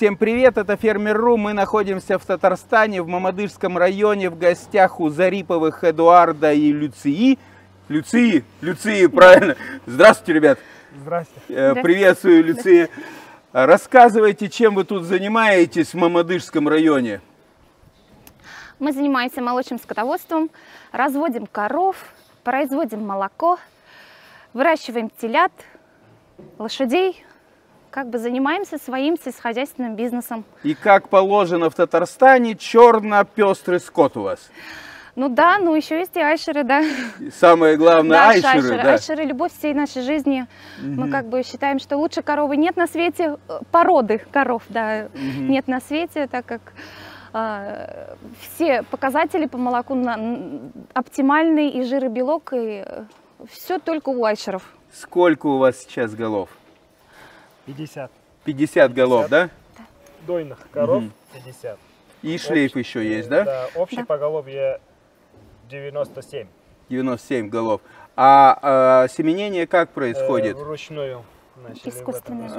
Всем привет, это Фермер.ру, мы находимся в Татарстане, в Мамадышском районе, в гостях у Зариповых Эдуарда и Люции, правильно. Здравствуйте, ребят. Здравствуйте. Приветствую, Люции. Рассказывайте, чем вы тут занимаетесь в Мамадышском районе? Мы занимаемся молочным скотоводством, разводим коров, производим молоко, выращиваем телят, лошадей. Как бы занимаемся своим сельскохозяйственным бизнесом. И как положено в Татарстане, черно-пестрый скот у вас. Ну да, ну еще есть и айшеры, да. И самое главное, да, айшеры, да. Айшеры – любовь всей нашей жизни. Мы как бы считаем, что лучше коровы нет на свете, породы коров, да, нет на свете, так как все показатели по молоку оптимальны, и жир, и белок, и все только у айшеров. Сколько у вас сейчас голов? 50. 50 голов, да? Да. Дойных коров 50. И шлейф еще есть, да? Да, общее поголовье 97. 97 голов. А семенение как происходит? Вручную.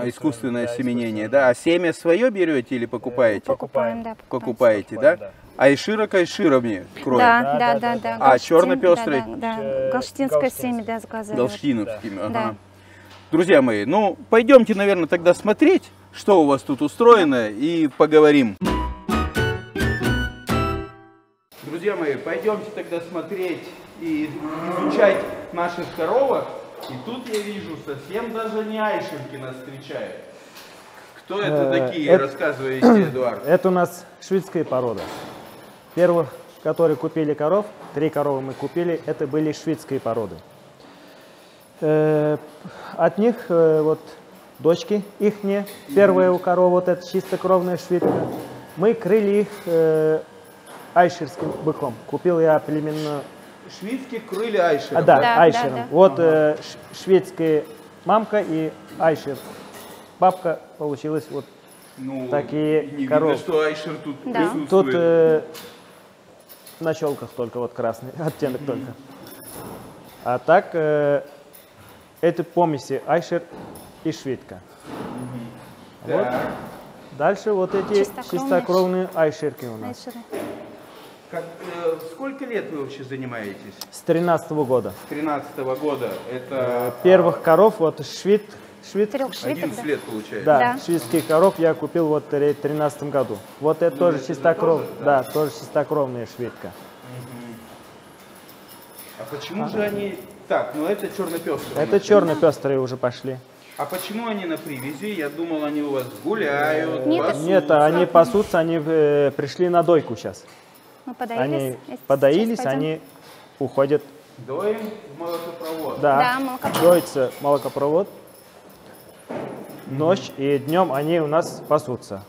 Искусственное семенение, да? А семя свое берете или покупаете? Покупаем, да. Покупаете, да? Айшира к айшировне кроем? Да. А черно-пестрый? Да, галштинское семя, да, заказывают. Галштиновским, ага. Друзья мои, ну пойдемте, наверное, тогда смотреть, что у вас тут устроено, и поговорим. Друзья мои, пойдемте тогда смотреть и изучать наших коровок. И тут я вижу, совсем даже не айшерки нас встречают. Кто это такие, рассказываете, Эдуард? Это у нас шведская порода. Первых, которые купили коров, 3 коровы мы купили, это были шведские породы. От них вот дочки ихние, первая у коров, вот эта чистокровная шведка. Мы крыли их айшерским быком. Купил я племенно... Шведские крыли айшером? А, да, да, айшером. Да. Вот шведская мамка и айшер. Бабка получилась вот такие не коровы. Видно, что айшер тут присутствует. Тут на челках только вот красный оттенок только. А так... Это помеси айшер и шведка. Вот. Дальше вот эти чистокровные айшерки у нас. Как, сколько лет вы вообще занимаетесь? С 13-го года. С 13-го года. Это... Первых коров, вот швед. 11 лет получается. Да, шведских коров я купил вот в 13-м году. Вот это тоже чистокровная, да, тоже чистокровная шведка. А почему же они... Так, ну это черно-пестрые. Это черно-пестрые уже пошли. А почему они на привязи? Я думал, они у вас гуляют, пасутся. Нет, они пасутся, они пришли на дойку сейчас. Мы подоились. Они подоились, они уходят. Доим в молокопровод. Да, молокопровод. Доится молокопровод. Ночь и днем они у нас пасутся.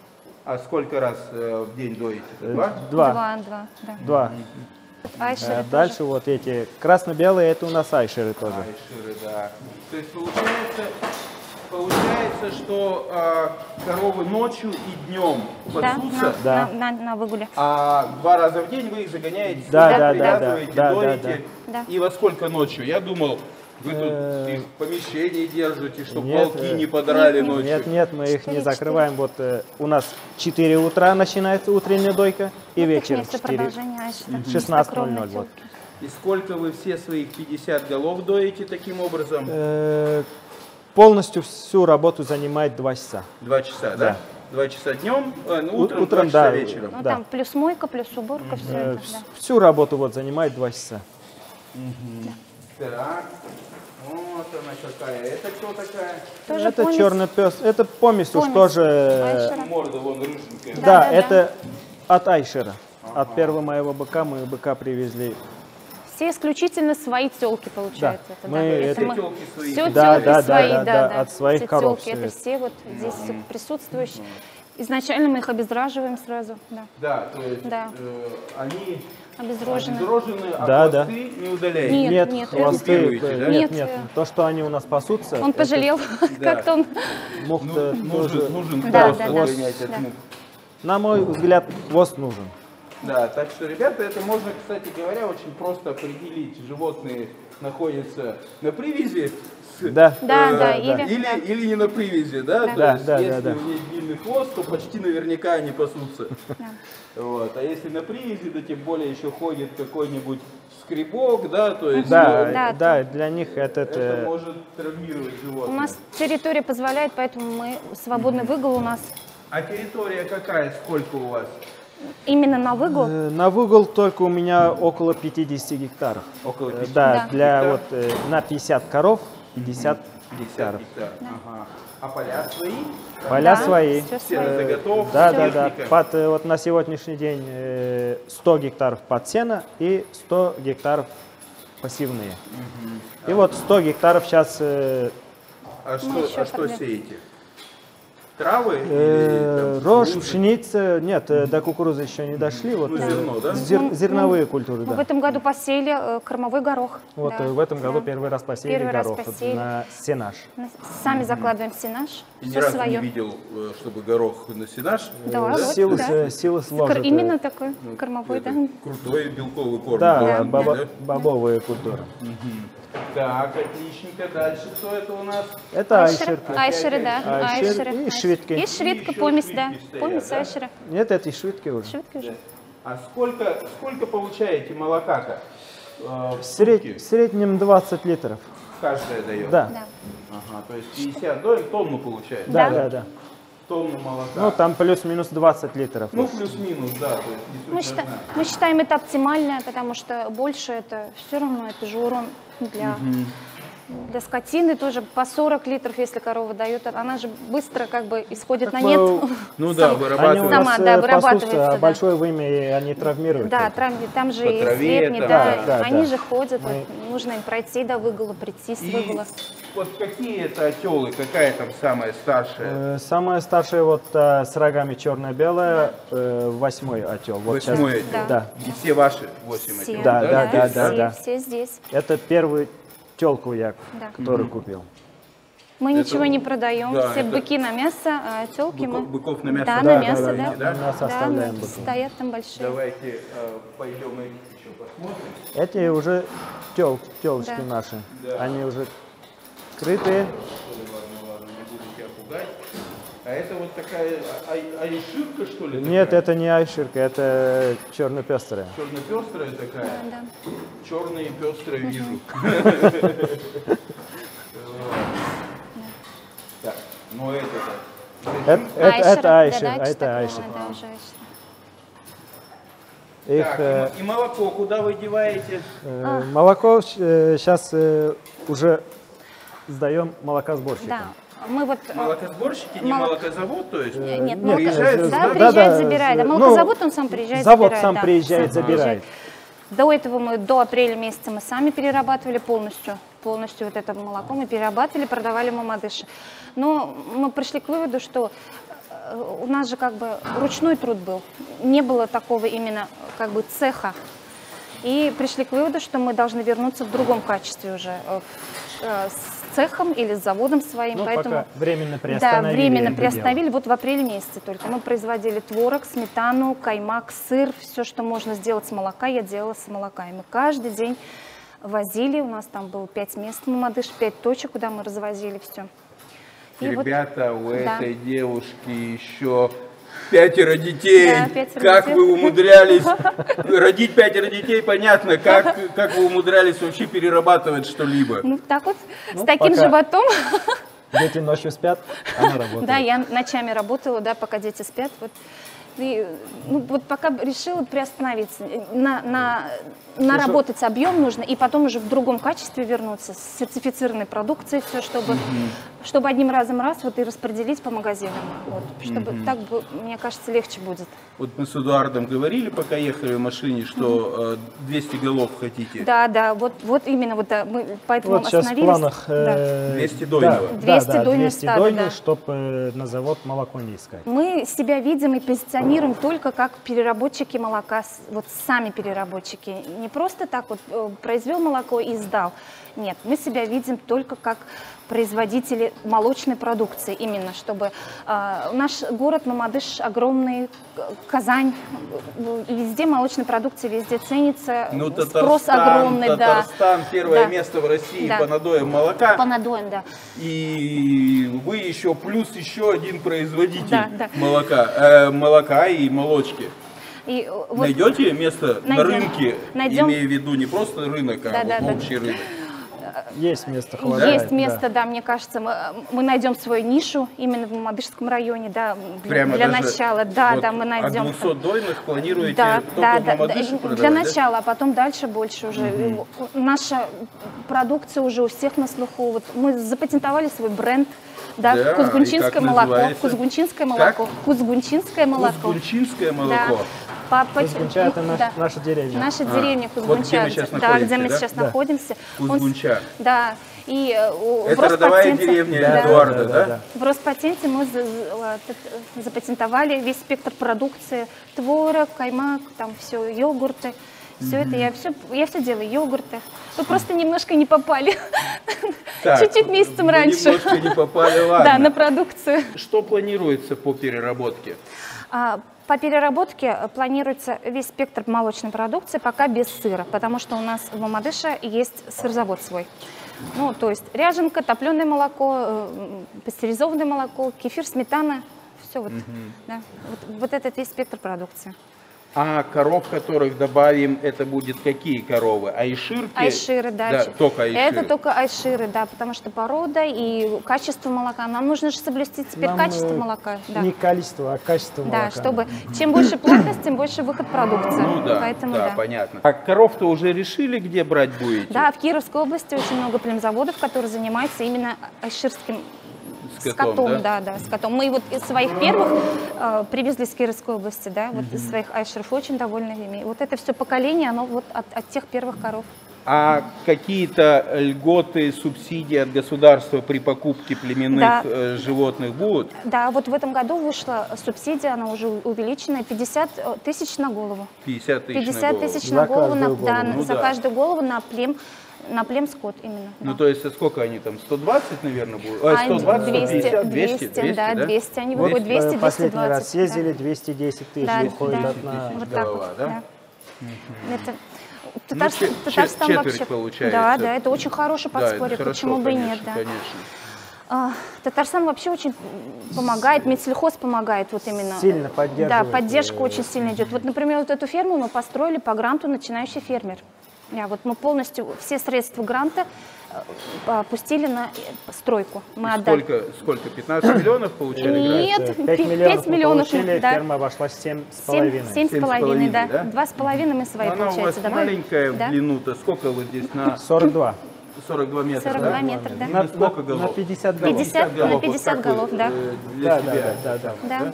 А сколько раз в день доите? 2? 2. Айшеры дальше тоже. Вот эти красно-белые, это у нас айшеры тоже. Айшеры, да. То есть получается, что коровы ночью и днем пасутся, да, на выгуле. А 2 раза в день вы их загоняете, привязываете, доите. И во сколько ночью? Я думал, вы тут их в помещении держите, чтобы волки не подрали ночью. Нет, мы их не закрываем. Вот у нас 4 утра начинается утренняя дойка, и вечером 16:00. Вот. И сколько вы все своих 50 голов доите таким образом? Полностью всю работу занимает 2 часа. 2 часа, да? 2 часа днем, утром, 2 часа вечером. Ну, там плюс мойка, плюс уборка, все это, всю работу вот занимает 2 часа. Так, вот она какая. Это кто такая? Тоже это черный пес. Это помесь уж тоже. Морда вон рыженькая. Да, это от айшера. От первого моего быка мы быка привезли. Все исключительно свои телки, получается. Да. Это, мы телки свои. Все телки свои, от своих коров. Это все вот здесь присутствующие. Изначально мы их обеззараживаем сразу. Да, то есть они... Обезрожены. А хвосты не удаляете? Нет, хвосты. Нет. То, что они у нас пасутся... Он пожалел, как-то он... Нужен хвост. На мой взгляд, хвост нужен. Да, так что, ребята, это можно, кстати говоря, очень просто определить. Животные находятся на привязи или не на привязи, да? То есть, если у них длинный хвост, то почти наверняка они пасутся. Вот. А если на привязи, да тем более еще ходит какой-нибудь скребок, да, то есть... Да, для них это может травмировать животных. У нас территория позволяет, поэтому мы свободный выгул у нас. А территория какая, сколько у вас? Именно на выгул? На выгул только у меня около 50 гектаров. Около 50? Да, для вот на 50 коров 50 гектаров. Да. Ага. А поля свои? Поля свои. Сено заготовка? Да. Под, вот на сегодняшний день 100 гектаров под сено и 100 гектаров пассивные. Угу. И вот 100 гектаров сейчас... А что сеете? Травы? Рожь, пшеница. Нет, до кукурузы еще не дошли. Вот, зерно, да? Зерновые культуры, да. В этом году посеяли кормовой горох. Вот да. В этом году первый раз посеяли горох. На сенаж. Сами закладываем сенаж. Ни разу не видел, чтобы горох на сенаж. Да, силос ложат. Именно такой кормовой, да. Крутой белковый корм. Да, бобовые культуры. Так, отличненько. Дальше кто это у нас? Это айшер. Айшеры, да. Айшеры. И швидки. И швидка, помесь, да. Помесь айшера. Нет, это и швидки уже. Швидки уже. А сколько получаете молока-то? В среднем 20 литров. Каждая дает? Да. Ага, то есть 50 доек, тонну получается? Да. Тонну молока. Ну, там плюс-минус 20 литров. Ну, плюс-минус, да. Мы считаем это оптимально, потому что больше это все равно, это же урон для... Для скотины тоже по 40 литров, если корова дает, она же быстро как бы исходит так на нет. Ну да, вырабатывается. Большое вымя, и они травмируют. Да, там же и слепни, они же ходят, нужно им пройти до выгула, прийти с выгула. Вот какие это отелы, какая там самая старшая? Самая старшая вот с рогами черно-белая, 8-й отел. 8-й отел, да. И все ваши 8 отел? Да. Все здесь. Это первый... Телку я, который купил. Мы ничего не продаем, все быки на мясо, а телки мы... Быков на мясо? Да, на мясо, да. Стоят там большие. Давайте пойдем их еще посмотрим. Эти уже телочки наши, они уже крытые. Ладно, не буду тебя пугать. А это вот такая айширка, что ли? Нет, такая? Это не айширка, это черно-пестрая. Черно-пестрая такая? Да. Черные пестрые вижу. Так, ну это айшир. Так, и молоко куда вы деваете? Молоко сейчас уже сдаем молокосборщикам. Мы вот, молокосборщики, не молокозавод, то есть? Нет, приезжает, забирает. А молокозавод, он сам приезжает, забирает. Завод сам приезжает, забирает. До этого мы, до апреля месяца мы сами перерабатывали полностью вот это молоко, мы перерабатывали, продавали мамадыши. Но мы пришли к выводу, что у нас же как бы ручной труд был, не было такого именно как бы цеха. И пришли к выводу, что мы должны вернуться в другом качестве уже, с цехом или с заводом своим. Ну, поэтому временно приостановили. Да, временно приостановили. Вот в апреле месяце только. Мы производили творог, сметану, каймак, сыр, все, что можно сделать с молока, я делала с молока. И мы каждый день возили, у нас там было 5 мест, мамадыш, 5 точек, куда мы развозили все. И ребята, вот, у этой девушки еще... 5 детей. Да, 5 как детей. Вы умудрялись родить 5 детей, понятно. Как вы умудрялись вообще перерабатывать что-либо? Ну так вот, ну, с таким животом. Дети ночью спят, она работает. Да, я ночами работала, да, пока дети спят. Вот. И, ну, вот пока решила приостановиться, наработать объем нужно, и потом уже в другом качестве вернуться, с сертифицированной продукцией, все, чтобы одним разом вот и распределить по магазинам. Вот, чтобы так, мне кажется, легче будет. Вот мы с Эдуардом говорили, пока ехали в машине, что 200 голов хотите. Да, вот именно, мы поэтому вот сейчас остановились. В планах 200 дойного. 200 дойного, чтобы на завод молоко не искать. Мы себя видим и позиционируем только как переработчики молока, вот сами переработчики. Не просто так вот произвел молоко и сдал. Нет, мы себя видим только как производители молочной продукции, именно чтобы наш город Мамадыш огромный, Казань, везде молочная продукция, везде ценится, ну, спрос огромный. Татарстан, да. Первое место в России, да, по надоям молока. По надоям, да. И вы еще плюс еще один производитель, да, да, молока и молочки. И вот найдете место на рынке, имея в виду не просто рынок, а да, вот да, общий, да, рынок? Есть место, хватает. Есть место, да, мне кажется, мы найдем свою нишу именно в Мамадышском районе, да, для начала, да, вот да, мы найдем. От 200 дойных планируете, да, да, да, продавать, для начала, да? А потом дальше больше уже. Угу. Наша продукция уже у всех на слуху. Вот мы запатентовали свой бренд. Да, да, Кузгунчинское молоко, Кузгунчинское молоко, Кузгунчинское молоко. Кузгунчинское молоко. Да. Кузгунча — это наша деревня. Наша деревня Кузгунча, где мы сейчас находимся. Кузгунча. Да. И это родовая деревня Эдуарда, да? В Роспатенте мы запатентовали весь спектр продукции: творог, каймак, там все, йогурты. Все это, я все делаю, йогурты. Вы просто немножко не попали. Чуть-чуть месяцем раньше. Немножко не попали, ладно. Да, на продукцию. Что планируется по переработке? По переработке планируется весь спектр молочной продукции, пока без сыра, потому что у нас в Мамадыше есть сырзавод свой. Ну, то есть ряженка, топленое молоко, пастеризованное молоко, кефир, сметана, все вот, да, вот этот весь спектр продукции. А коров, которых добавим, это будут какие коровы? Айширки? Айширы, да. Да, только айширы. Это только айширы, да, потому что порода и качество молока. Нам нужно же соблюсти теперь качество молока. Да. Не количество, а качество молока. Да, чтобы чем больше плотность, тем больше выход продукции. Ну да, поэтому, да, да, понятно. А коров-то уже решили, где брать будете? Да, в Кировской области очень много племзаводов, которые занимаются именно айширским скотом, да? Да, да, скотом. Мы вот из своих первых привезли из Кировской области, да, вот из своих айшеров, очень довольны ими. Вот это все поколение, оно вот от тех первых коров. А какие-то льготы, субсидии от государства при покупке племенных, да, животных будут? Да, вот в этом году вышла субсидия, она уже увеличена, 50 тысяч на голову. 50 тысяч на голову, за каждую голову на плем. На племскот именно. Ну, да, то есть, сколько они там, 120, наверное, будут? 200, да, 200. Они выходят 200-220. Последний раз съездили, 210 тысяч выходит одна голова, да? Татарстан вообще... получается. Да, да, это очень хороший подспорье, почему бы и нет, да. Татарстан вообще очень помогает, медсельхоз помогает вот именно. Сильно поддерживает. Да, поддержка очень сильно идет. Вот, например, вот эту ферму мы построили по гранту «Начинающий фермер». Вот мы полностью все средства гранта пустили на стройку. Мы отдали. Сколько? 15 миллионов получили? Нет, 5 миллионов. Ферма обошлась 7,5. 7,5, да. 2,5 мы свои, получается. Она у вас маленькая в длину-то. Сколько вот здесь на... 42. 42 метра, 42 метра, да? На сколько голов? На 50 голов. На 50 голов, да. Да, да, да.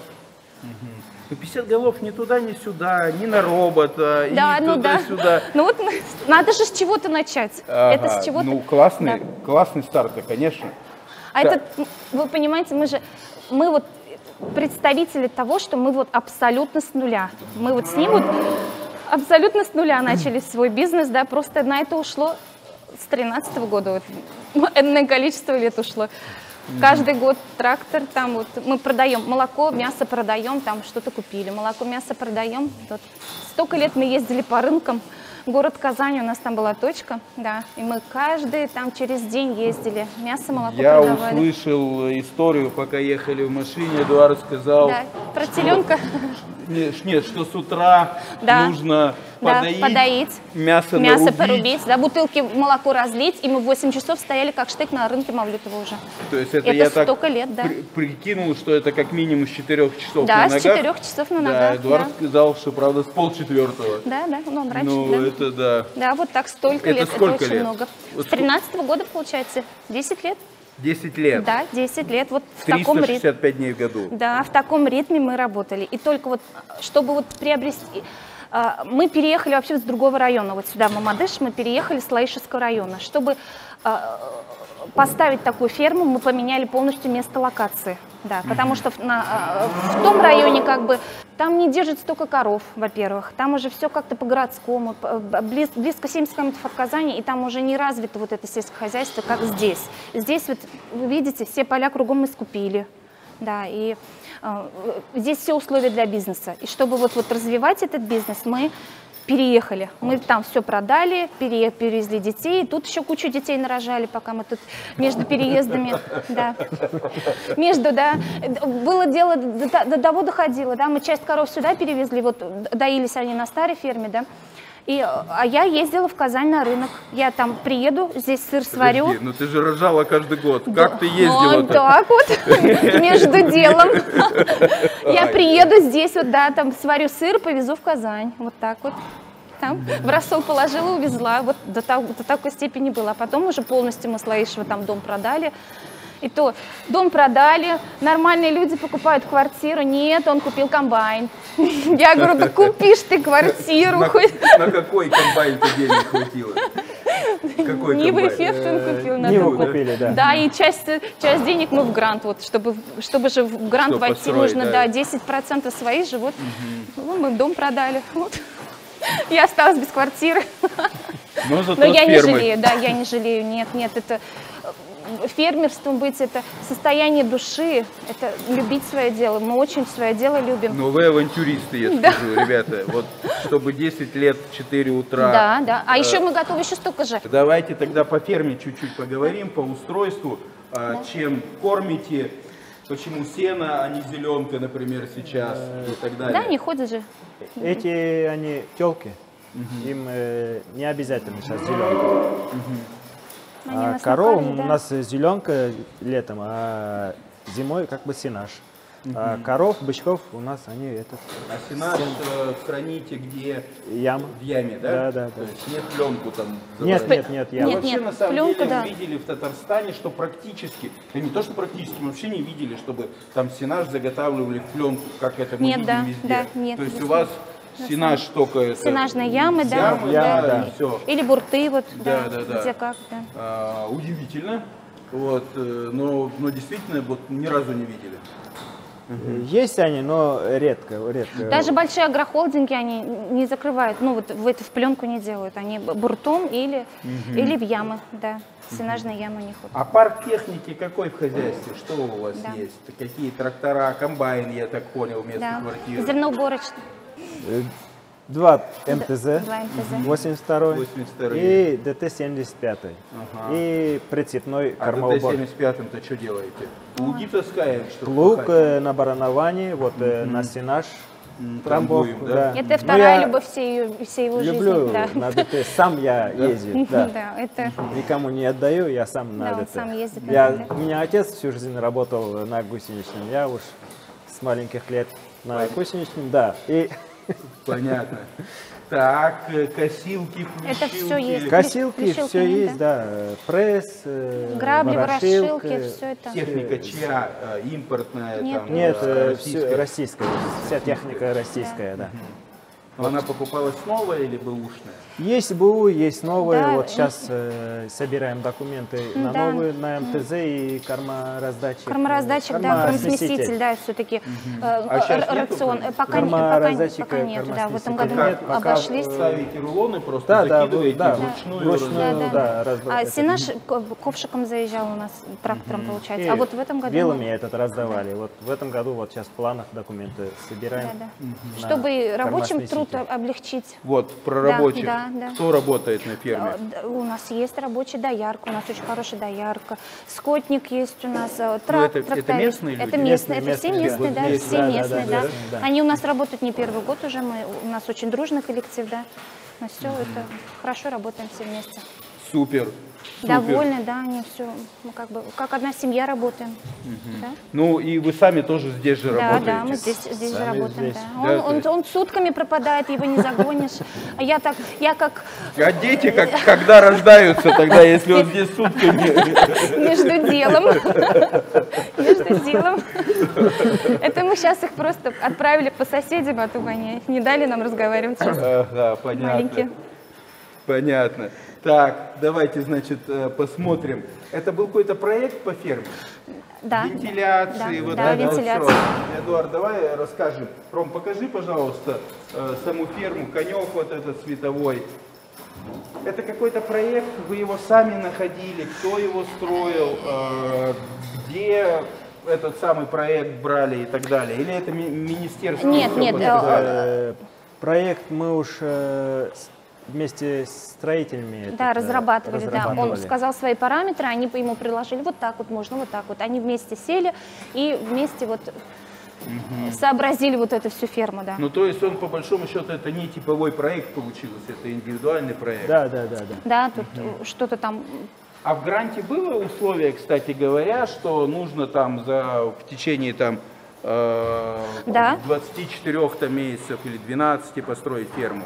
50 голов ни туда, ни сюда, ни на робота, да, и ну туда-сюда. Да. Ну вот надо же с чего-то начать. Ага, это с чего-то. Ну классный, да, классный старт, конечно. А да, это, вы понимаете, мы вот представители того, что мы вот абсолютно с нуля. Мы вот с ним вот абсолютно с нуля начали свой бизнес, да, просто на это ушло с 13-го года, вот, энное количество лет ушло. Каждый год трактор, там вот мы продаем молоко, мясо продаем, там что-то купили, молоко, мясо продаем. Вот. Столько лет мы ездили по рынкам, город Казань, у нас там была точка, да, и мы каждый там через день ездили, мясо, молоко продавали. Я услышал историю, пока ехали в машине, Эдуард сказал... Да, про теленка. Нет, что с утра, да, нужно, да, подоить, мясо порубить, да, бутылки молоко разлить, и мы в 8 часов стояли как штык на рынке Мавлютова уже. То есть это я столько так лет, да, прикинул, что это как минимум с 4 часов, да, на ногах. Да, с 4 часов на ногах. Да, Эдуард, да, сказал, что, правда, с полчетвертого. Да, да, ну, раньше, ну, да, это, да. Да, вот так столько это лет, сколько это очень лет? Много. Вот с 13-го года, получается, 10 лет. 10 лет. Да, 10 лет. Вот в таком ритме. 365 дней в году. Да, в таком ритме мы работали. И только вот, чтобы вот приобрести... Мы переехали вообще с другого района, вот сюда, в Мамадыш, мы переехали с Лаишевского района, чтобы поставить такую ферму, мы поменяли полностью место локации. Да, потому что в том районе как бы там не держит столько коров, во-первых. Там уже все как-то по-городскому, близко 70 километров от Казани, и там уже не развито вот это сельское хозяйство, как здесь. Здесь вот, вы видите, все поля кругом мы скупили. Да, и здесь все условия для бизнеса. И чтобы вот развивать этот бизнес, мы переехали. Мы там все продали, перевезли детей. Тут еще кучу детей нарожали, пока мы тут между переездами. Да. Между, да. Было дело, до того доходило. Да. Мы часть коров сюда перевезли, вот доились они на старой ферме, да. А я ездила в Казань на рынок. Я там приеду, здесь сыр сварю. Подожди, ну ты же рожала каждый год. Да. Как ты ездила? Вот так вот, между делом. Я приеду здесь, вот, да, там сварю сыр, повезу в Казань. Вот так вот. Там в рассол положила, увезла. Вот до такой степени было. А потом уже полностью мы с Лаишева там дом продали. И то дом продали, нормальные люди покупают квартиру. Нет, он купил комбайн. Я говорю, да купишь ты квартиру. На какой комбайн ты денег хватило? Ниву эффект он купил. Ниву купили, да. Да, и часть денег мы в грант. Вот, чтобы же в грант войти, нужно 10% своих же. Вот мы дом продали. Я осталась без квартиры. Но я не жалею, да, я не жалею. Нет, нет, это... Фермерством быть — это состояние души, это любить свое дело. Мы очень свое дело любим. Но вы авантюристы, я скажу, ребята. Вот чтобы 10 лет, 4 утра. Да, да. А еще мы готовы еще столько же. Давайте тогда по ферме чуть-чуть поговорим, по устройству. Чем кормите, почему сено, а не зеленка, например, сейчас и так далее. Да, они ходят же. Эти, они телки, им не обязательно сейчас зеленка. А корова у нас зеленка летом, а зимой как бы сенаж. А коров, бычков у нас они этот. А сенаж храните где? В яме, да? Да, да. То есть нет пленку там. Нет, нет, нет, яма. Вообще на самом деле видели в Татарстане, что практически, да не то что практически, мы вообще не видели, чтобы там сенаж заготавливали в пленку, как это мы видим везде. То есть у вас сенаж только это. Сенажные ямы, да? Да, да. Или бурты, вот, да, где как, да. Удивительно, вот, но действительно вот ни разу не видели. Есть они, но редко. Даже большие агрохолдинги они не закрывают, ну вот в эту в пленку не делают, они буртом или в ямы, да, сенажные ямы не ходят. А парк техники какой в хозяйстве, что у вас есть? Какие трактора, комбайн, я так понял, вместо квартиры? Зерноуборочные. 2 МТЗ, 82 и ДТ-75. Ага. И прицепной кормоубор. А ДТ-75-то что делаете? Плуги таскаем? Плуг на барановании, вот на сенаж. Трамбуем, да? Это вторая любовь всей его жизни. Люблю на ДТ, сам я езжу. Никому не отдаю, я сам на ДТ. У меня отец всю жизнь работал на гусеничном, я уж с маленьких лет. На гусеничном, да. И... Понятно. Так, косилки, плющилки. Это все есть. Косилки, все есть, да. Пресс, грабли, ворошилки, все это. Техника чья? Импортная? Нет, там, нет, российская. Вся техника российская, да. Она покупалась новая или бэушная? Есть БУ, есть новые. Да. Вот сейчас собираем документы на новые, на МТЗ и кормораздатчик. Кормораздатчик, да, кормосмеситель, да, все-таки а рацион. Кормораздатчика нет, да, в этом году нет, обошлись. Ставите рулоны просто, закидываете вручную. А сенаж ковшиком заезжал у нас, трактором получается. А вот в этом году... Белыми этот раздавали. Вот в этом году вот сейчас в планах документы собираем. Чтобы рабочим труд облегчить. Вот, про рабочих. Да, да. Кто работает на ферме? У нас есть рабочая доярка, у нас очень хорошая доярка. Скотник есть у нас. Это местные люди? Это местные, все местные. Они у нас работают не первый год уже, у нас очень дружный коллектив, да. Но все это хорошо, работаем все вместе. Супер. Довольны, да, они все, мы как бы, как одна семья работаем. Да? Ну и вы сами тоже здесь же работаете. Да, мы здесь же работаем, да. Он сутками пропадает, его не загонишь. А я так, А дети, когда рождаются тогда, если он здесь сутками? Между делом. Между делом. Это мы сейчас их просто отправили по соседям, а то они не дали нам разговаривать. Да, понятно. Понятно. Так, давайте, значит, посмотрим. Это был какой-то проект по ферме? Да. Вентиляции. Да, вот да, вентиляция. Эдуард, давай расскажи. Ром, покажи, пожалуйста, саму ферму, конек вот этот световой. Это какой-то проект, вы его сами находили, кто его строил, где этот самый проект брали и так далее? Или это министерство? Нет, нет. Проект мы уж вместе с строителями. Да, разрабатывали. Он сказал свои параметры, они ему приложили вот так вот, можно вот так вот. Они вместе сели и вместе вот... Угу. Сообразили вот эту всю ферму, да. Ну, то есть он, по большому счету, это не типовой проект получился, это индивидуальный проект. Да. Да, тут угу. что-то там... А в гранте было условие, кстати говоря, что нужно там в течение там, 24 там, месяцев или 12 построить ферму?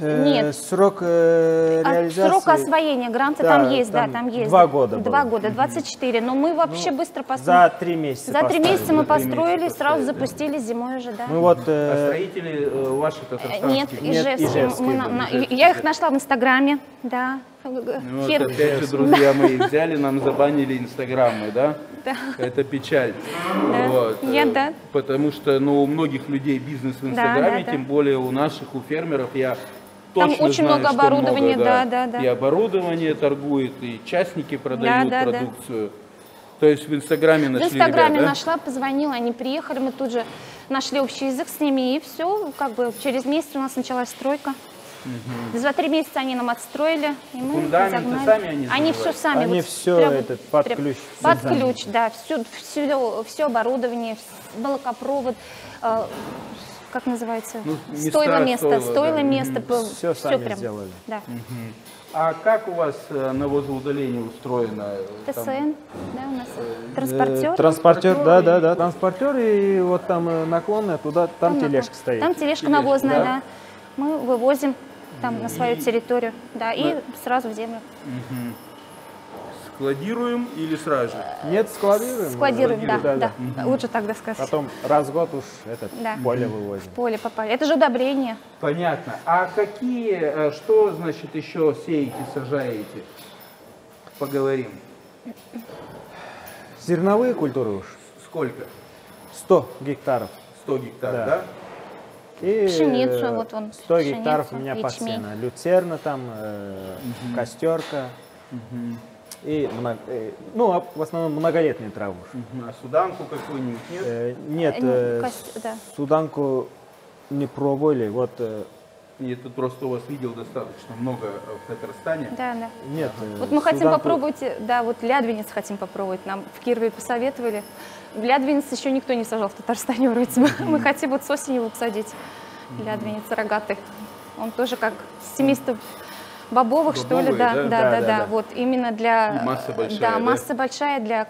Нет. Срок реализации... Срок освоения гранта да, там есть, там да, там есть. 2 года. 2 года, 24. Но мы вообще быстро построили. За 3 месяца. За 3 месяца мы построили, сразу запустили зимой уже, да. Ну, вот, а строители ваши-то татарские? Нет, ижевские. Я их нашла в Инстаграме, да. Ну, вот опять же, друзья мои, взяли, нам забанили Инстаграмы, да? Да. Это печаль. Да. Вот. Нет, да. Потому что, ну, у многих людей бизнес в Инстаграме, да, тем более у наших, у фермеров, я там точно очень знаю, много оборудования, много, да. Да. И оборудование торгует, и частники продают продукцию. Да. То есть в Инстаграме нашли ребят, да? В Инстаграме нашла, позвонила, они приехали, мы тут же нашли общий язык с ними, и все, как бы через месяц у нас началась стройка. Угу. За 3 месяца они нам отстроили, и мы фундаменты сами они все сами. Они вот все это под ключ. Под ключ, да, все оборудование, молокопровод, как называется, ну, стойло, место, да. Все сами прям сделали. Да. Угу. А как у вас навозоудаление устроено? ТСН, да, у нас транспортер. Транспортер, и вот там наклонная, туда, там тележка стоит. Там тележка навозная, да. Мы вывозим там на свою территорию, да, и сразу в землю. Угу. Складируем или сразу же? Нет, складируем. Складируем, да. Угу. Лучше тогда сказать. Потом раз в год уж это поле вывозим. В поле попали. Это же удобрение. Понятно. А какие, что значит еще сеете, сажаете? Поговорим. Зерновые культуры уж. Сколько? 100 гектаров. 100 гектаров, да? И пшеницу, вот он, 100 гектаров у меня посена. Люцерна там, костерка. И, ну, в основном многолетние травы. А суданку какую-нибудь нет? Нет, суданку не пробовали. Вот, я тут просто у вас видел достаточно много в Татарстане. Да. Нет, вот мы хотим попробовать, да, вот лядвенец хотим попробовать. Нам в Кирове посоветовали. Лядвенец еще никто не сажал в Татарстане вроде. Мы хотим вот с осени его посадить. Лядвенец рогатый. Он тоже как семейство бобовых, что ли. Да. Вот именно для... Масса большая. Да, масса большая для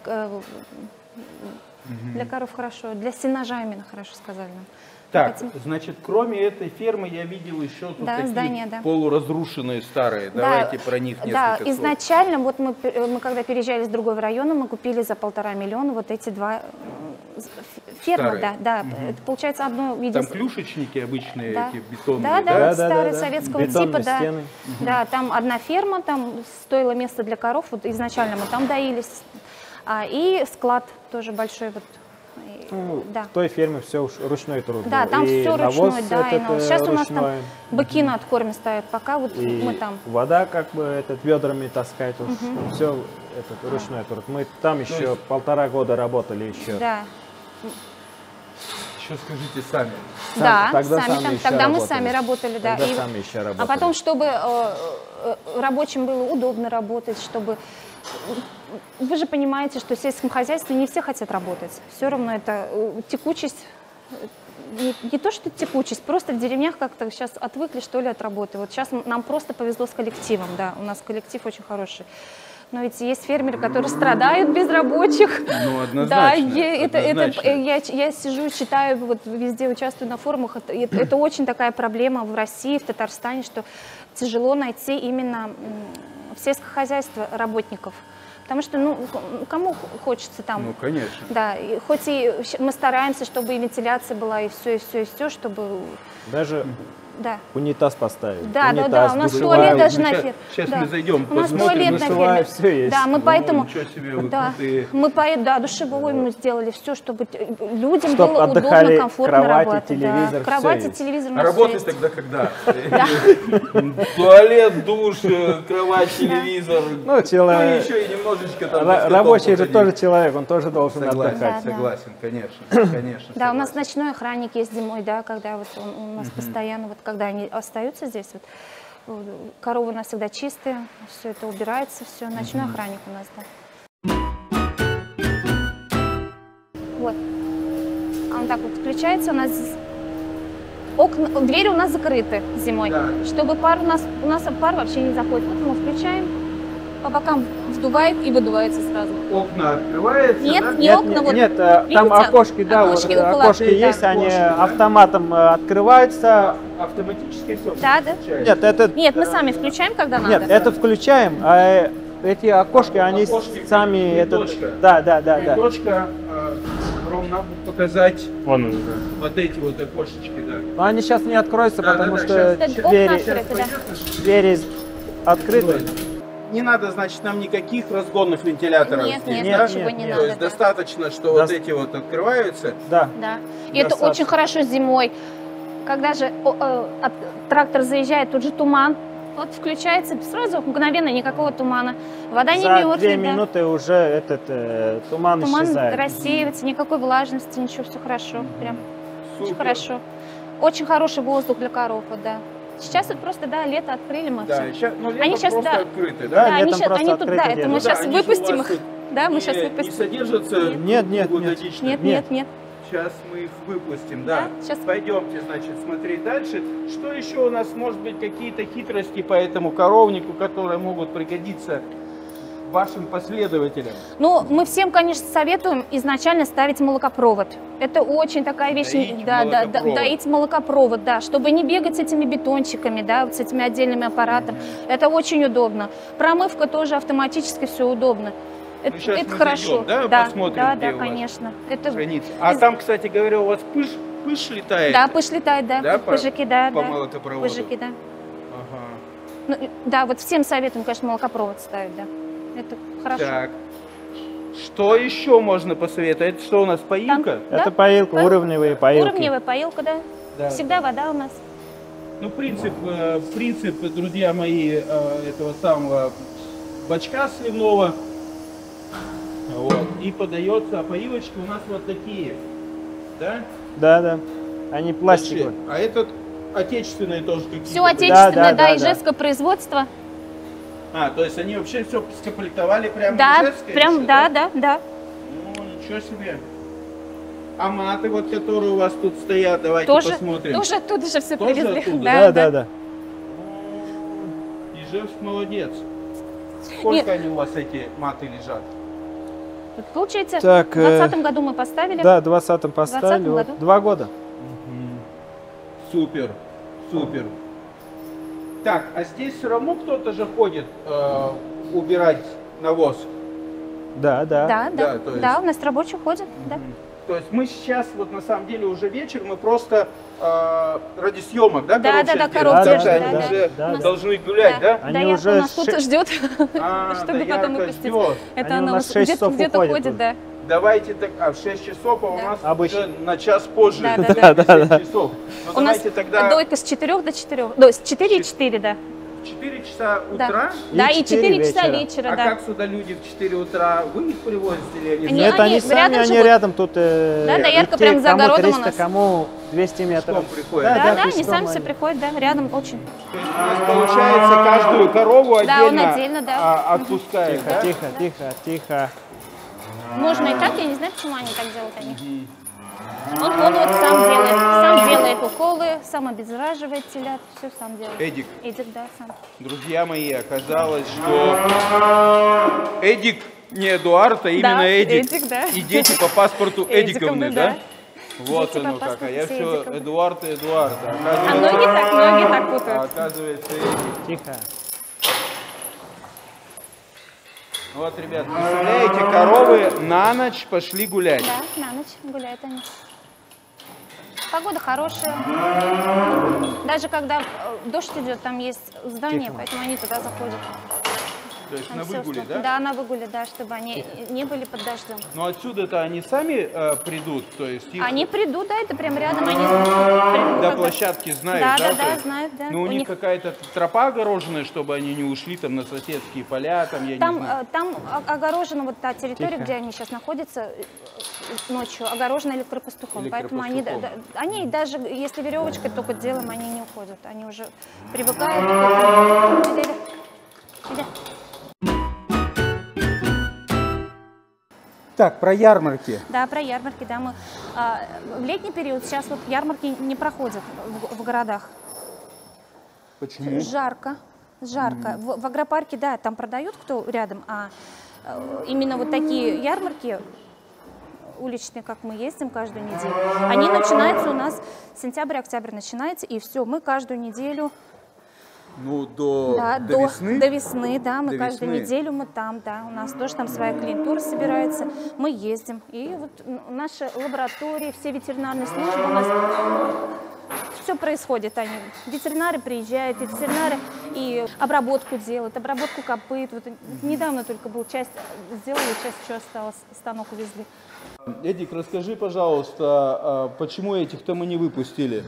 коров хорошо. Для сенажа именно хорошо сказали нам. Так, значит, кроме этой фермы я видел еще тут такие здания, полуразрушенные старые. Да, давайте про них несколько слов. Изначально, вот мы когда переезжали с другого района, мы купили за 1,5 миллиона вот эти 2 фермы. Это получается одно... Там клюшечники обычные, эти бетонные, старые, советского типа, стены. Да, там одна ферма, там стоило место для коров, вот изначально мы там доились. И склад тоже большой, вот. Ну, в той ферме все уж ручной труд. Да, там и все ручной, да, и навоз. Сейчас ручной. У нас там быки на откорме стоят, пока вот и мы там. Вода как бы ведрами таскать, уж все ручной труд. Мы там еще 1,5 года работали еще. Да. Еще скажите сами. Тогда мы сами работали. А потом, чтобы рабочим было удобно работать, чтобы... Вы же понимаете, что в сельском хозяйстве не все хотят работать. Все равно это текучесть, не то что текучесть, просто в деревнях как-то сейчас отвыкли, что ли, от работы. Вот сейчас нам просто повезло с коллективом, да, у нас коллектив очень хороший. Но ведь есть фермеры, которые страдают без рабочих. Ну, однозначно. Да, я сижу, читаю, вот везде участвую на форумах. Это очень такая проблема в России, в Татарстане, что тяжело найти именно... в сельское хозяйство работников. Потому что, ну, кому хочется там... Ну, конечно. Да, и, хоть и мы стараемся, чтобы и вентиляция была, и все, чтобы... Даже Да. Унитаз поставить. Да, унитаз, да, да. У нас туалет даже на ферме. Сейчас да. мы зайдем, у нас посмотрим, душевая, все есть. Да, мы поэтому... Ничего себе, вы да. крутые. Мы поэтому, да, душевую мы сделали все, чтобы людям чтобы было отдыхали, удобно, комфортно кровати, работать. Телевизор, да. Кровати, телевизор, а работать тогда когда? Туалет, душ, кровать, телевизор. Ну, еще и немножечко там... Рабочий это тоже человек, он тоже должен отдыхать. Согласен, конечно. Да, у нас ночной охранник есть зимой, да, когда вот у нас постоянно... Когда они остаются здесь, вот, коровы у нас всегда чистые, все это убирается, все, ночной охранник у нас, да. Вот, он так вот включается, у нас окна, двери у нас закрыты зимой, да. чтобы пар у нас пар вообще не заходит. Вот мы включаем, по бокам вдувает и выдувается сразу. Окна открывается? Нет, да? не нет, окна. Нет, вот, нет видите, там окошки, да, окошки, вот, окошки есть, да. они да? автоматом открываются. Автоматически все да, да. Нет, это, нет, мы сами включаем, когда нет, надо. Нет, это включаем, а эти окошки, они окошки, сами... И это, точка. Да, да, да. И да. Точка, ровно показать. Вон уже. Вот эти вот окошечки, да. Но они сейчас не откроются, да, потому да, что да, сейчас. Двери, сейчас да. двери открыты. Не надо, значит, нам никаких разгонных вентиляторов. Нет, здесь, нет, да? ничего не надо. То есть да. достаточно, что вот эти вот открываются. Да. да. И достаточно. Это очень хорошо зимой. Когда же трактор заезжает, тут же туман. Вот включается сразу, мгновенно, никакого тумана. Вода не мертвая. За две минуты да. уже этот туман исчезает. Туман рассеивается, никакой влажности, ничего, все хорошо. Прям супер. Очень хорошо. Очень хороший воздух для коров, да. Сейчас вот просто, да, лето открыли мы. Да, сейчас, ну, лето они сейчас, да, открыты, да? Да, они сейчас, они тут, да, это мы сейчас выпустим их. Да, мы сейчас выпустим. Не содержатся? Нет, нет, нет. Нет, нет, нет. Сейчас мы их выпустим, да. да сейчас... Пойдемте, значит, смотреть дальше. Что еще у нас, может быть, какие-то хитрости по этому коровнику, которые могут пригодиться вашим последователям? Ну, мы всем, конечно, советуем изначально ставить молокопровод. Это очень такая вещь, доить да, молокопровод. Да, доить молокопровод, да, чтобы не бегать с этими бетончиками, да, вот с этими отдельными аппаратами. Это очень удобно. Промывка тоже автоматически все удобно. Это хорошо. Зайдем, да, да, посмотрим, да, да, конечно. Это... А там, кстати говоря, у вас пыш летает? Да, пыш летает, да. да пыжики, да. По да. молокопроводу? Пыжики, да. Ага. Ну, да, вот всем советуем, конечно, молокопровод ставить, да. Это хорошо. Так. Что еще можно посоветовать? Это что у нас, поилка? Там, это да? поилка, уровневые поилки. Уровневая поилка, да. да всегда да. вода у нас. Ну, принцип, друзья мои, этого самого бачка сливного. Вот. И подается, а поилочки у нас вот такие, да? Да, да. Они пластиковые. А этот отечественные тоже какие-то? Все отечественное, да, да, да, да ижевское да. производство. А, то есть они вообще все скомплектовали прямо да, ижевское? Прям, еще, да, да, да, да. Ну, ничего себе. А маты вот, которые у вас тут стоят, давайте тоже, посмотрим. Тоже оттуда же все тоже привезли. Оттуда? Да, да, да. да. Ну, Ижевск молодец. Сколько Нет. они у вас, эти маты, лежат? Вот получается, так, в 2020 году мы поставили. Да, в 2020 поставили. Вот, 2 года. Угу. Супер, супер. Так, а здесь все равно кто-то же ходит убирать навоз? Да, да. Да, да, да, то есть... да у нас рабочий ходит. Угу. Да. То есть мы сейчас, вот на самом деле, уже вечер, мы просто ради съемок, да, да, да, да, коров держим. Они да, уже да, должны гулять, да? Да, они уже... у нас кто-то ждет, чтобы потом выпустить. Это она где-то ходит, да. Давайте так, а в 6 часов, а у нас обычно на час позже. Да, да, да, да. У нас тогда дойка с 4 до 4, с 4 и 4, да. 4 часа утра? Да, и 4 часа вечера. А как сюда люди в 4 утра? Вы их привозите или они? Нет, они сами, они рядом тут. Да, доярка прям за огородом у нас. Кому 200 метров. Да, да, они сами все приходят, да, рядом очень. У нас получается каждую корову отдельно? Да, он отдельно, да. Отпускает, да? Тихо, тихо, тихо. Можно и так, я не знаю, почему они так делают. Он вот сам делает уколы, сам обеззараживает телят, все сам делает. Эдик. Эдик, да, сам. Друзья мои, оказалось, что Эдик не Эдуард, а именно да, Эдик. Да. И дети по паспорту Эдиковны, да? да? Вот дети оно как, а я все Эдиковны. Эдуард и Эдуард. А многие так путают. А оказывается Эдик. Тихо. Вот, ребят, представляете, коровы на ночь пошли гулять. Да, на ночь гуляют они. Погода хорошая. Даже когда дождь идет, там есть здание, поэтому они туда заходят. То есть там на выгуле, да? Да, на выгуле, да, чтобы они не были под дождем. Но отсюда-то они сами придут, то есть... Их... Они придут, да, это прям рядом, они... До площадки знают, да? Да, да, да, знают, да. Но у них какая-то тропа огороженная, чтобы они не ушли там на соседские поля, там, я не знаю. Там огорожена вот та территория, где они сейчас находятся ночью, огорожена электропастухом. Поэтому они даже, если веревочкой только делаем, они не уходят. Они уже привыкают. Так, про ярмарки. Да, про ярмарки. Да, мы, в летний период сейчас вот ярмарки не проходят в городах. Почему? Жарко. Жарко. В агропарке, да, там продают, кто рядом, а именно вот такие ярмарки уличные, как мы ездим каждую неделю, они начинаются у нас сентябрь-октябрь начинается, и все, мы каждую неделю... Ну, до весны? До весны, да, мы каждую неделю мы там, да, у нас тоже там своя клиентура собирается, мы ездим. И вот наши лаборатории, все ветеринарные службы у нас, все происходит, они, ветеринары приезжают, ветеринары и обработку делают, обработку копыт, вот недавно только был, часть сделали, часть еще осталось, станок увезли. Эдик, расскажи, пожалуйста, почему этих-то мы не выпустили?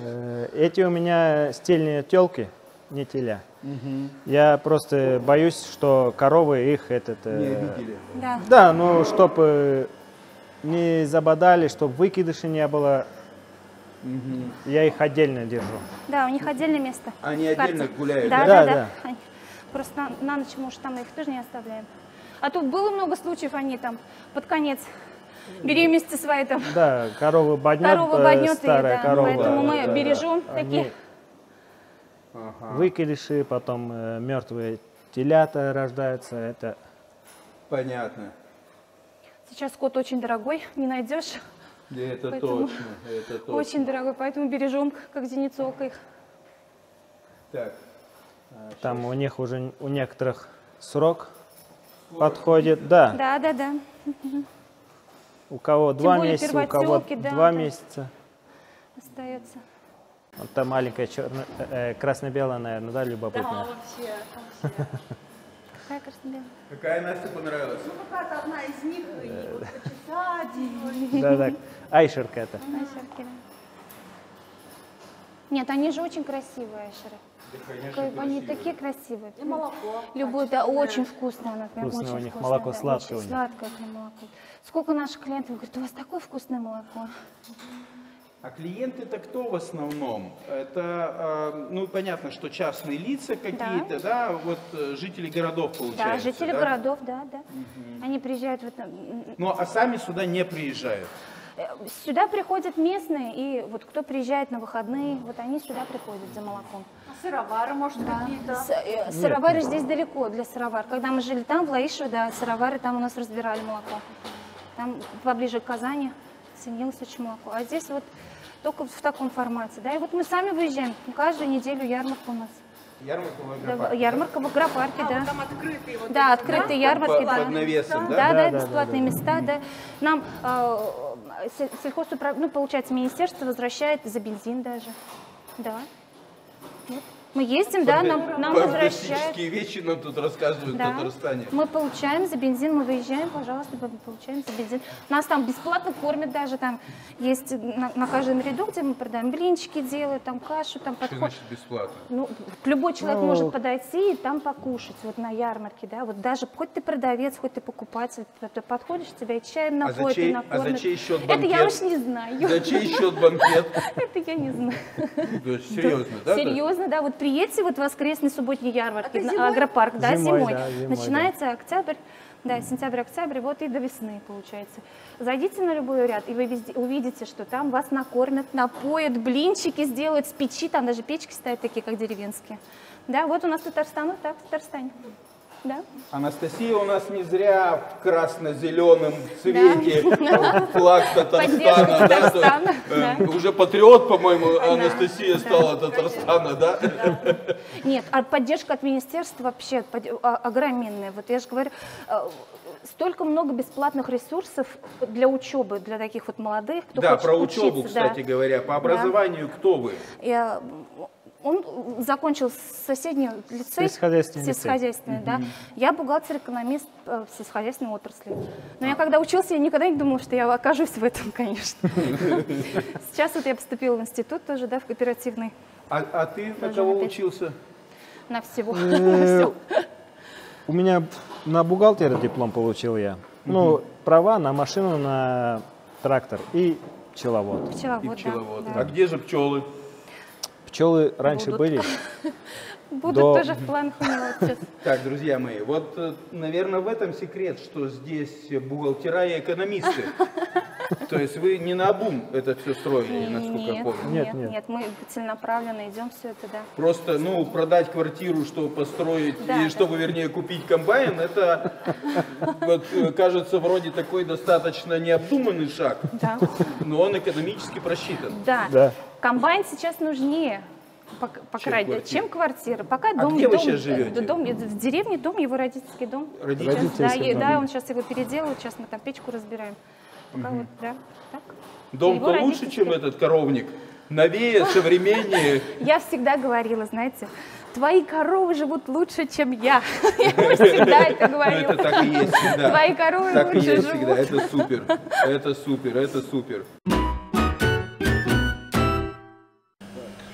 Эти у меня стильные телки. Не теля. Я просто боюсь, что коровы их не обидели. Да. Да, ну чтобы не забодали, чтобы выкидыша не было. Я их отдельно держу. Да, у них отдельное место. Они отдельно гуляют. Да, да, да. Да. Просто на ночь, может, там мы их тоже не оставляем. А то было много случаев, они там под конец беременности своей там. Да, корова боднет, старая да, корова. Поэтому мы бережем таких. Выкидыши, потом мертвые телята рождаются, это... Понятно. Сейчас кот очень дорогой, не найдешь. Это поэтому... точно, это точно. Очень дорогой, поэтому бережем, как зеницу ока их. Так. Там у них уже, у некоторых срок подходит, да. Да, да, да. У кого 2 месяца, у кого 2 месяца. Остается. Вот та маленькая красно-белая, наверное, да, любопытная? Да, вообще. Какая красно-белая? Какая Насте понравилась? Ну, какая-то одна из них, и вот почитать. Да-да, айшерка это. Айшерки, да. Нет, они же очень красивые, айшеры. Да, конечно, они такие красивые. И молоко. Любое, да, очень вкусное у нас. Вкусное у них молоко, сладкое у них. Сладкое молоко. Сколько наших клиентов говорит, у вас такое вкусное молоко. А клиенты-то кто в основном? Это, ну, понятно, что частные лица какие-то, да, вот жители городов, получается. Да, жители городов, да, да. Они приезжают вот... Ну, а сами сюда не приезжают? Сюда приходят местные, и вот кто приезжает на выходные, вот они сюда приходят за молоком. А сыровары, может, какие-то? Сыровары здесь далеко для сыровар. Когда мы жили там, в Лаишево, да, сыровары там у нас разбирали молоко. Там поближе к Казани. Ценилось очень молоко. А здесь вот только в таком формате. Да? И вот мы сами выезжаем. Каждую неделю ярмарка у нас. Ярмарка в агропарке? Да, ярмарка в агропарке, да. Там открытые вот да, открытые ярмарки. Под навесом, да? Да, да, да, бесплатные места, да. Нам сельхозуправление, ну, получается, министерство возвращает за бензин даже. Да. Вот. Мы ездим, да, нам возвращают. Вещи нам тут рассказывают на Татарстане. Мы получаем за бензин, мы выезжаем, пожалуйста, мы получаем за бензин. Нас там бесплатно кормят даже, там есть на каждом ряду, где мы продаем блинчики, делают, там кашу, там подходит. Что значит бесплатно? Ну, любой человек может подойти и там покушать, вот на ярмарке, да, вот даже, хоть ты продавец, хоть ты покупатель, ты подходишь, тебя и чаем напоят, и накормят. А за чей счет банкет? Это я уж не знаю. За чей счет банкет? Это я не знаю. Серьезно, да? Серьезно, да, вот приедете вот воскресный субботний ярмарки на агропарк, да, зимой. Да, зимой начинается октябрь, да, сентябрь-октябрь, вот и до весны получается. Зайдите на любой ряд, и вы увидите, что там вас накормят, напоят, блинчики сделают с печи, там даже печки стоят такие, как деревенские. Да, вот у нас Татарстан, вот так в Татарстане. Да? Анастасия у нас не зря в красно-зеленом цвете, флаг Татарстана. Уже патриот, по-моему, Анастасия стала Татарстана, да? Нет, а поддержка от министерства вообще огроменная. Вот я же говорю, столько много бесплатных ресурсов для учебы, для таких вот молодых, кто хочет про учебу, учиться, кстати говоря, по образованию кто вы? Он закончил соседний лицей, сельскохозяйственный, да. Я бухгалтер-экономист в сельскохозяйственной отрасли. Но я когда учился, я никогда не думала, что я окажусь в этом, конечно. Сейчас вот я поступила в институт тоже, да, в кооперативный. А ты на кого учился? На всего. У меня на бухгалтера диплом получил я. Ну, права на машину, на трактор и пчеловод. А где же пчелы? Пчелы раньше были. Будут тоже в планах у него сейчас. Так, друзья мои, вот, наверное, в этом секрет, что здесь бухгалтера и экономисты. То есть вы не наобум это все строили, насколько я помню. Нет, мы целенаправленно идем все это, да. Просто, ну, продать квартиру, чтобы построить, чтобы, вернее, купить комбайн, это, кажется, вроде такой достаточно необдуманный шаг, но он экономически просчитан. Да. Комбайн сейчас нужнее, чем квартира. Пока дом, где вы сейчас живете? В деревне дом, его родительский дом. Да, он сейчас его переделывает, сейчас мы там печку разбираем. Пока вот, да, так. Дом-то лучше, чем этот коровник. Новее, современнее. Я всегда говорила, знаете, твои коровы живут лучше, чем я. Я всегда это говорила. Это так и есть всегда. Твои коровы лучше живут. Это супер, это супер, это супер.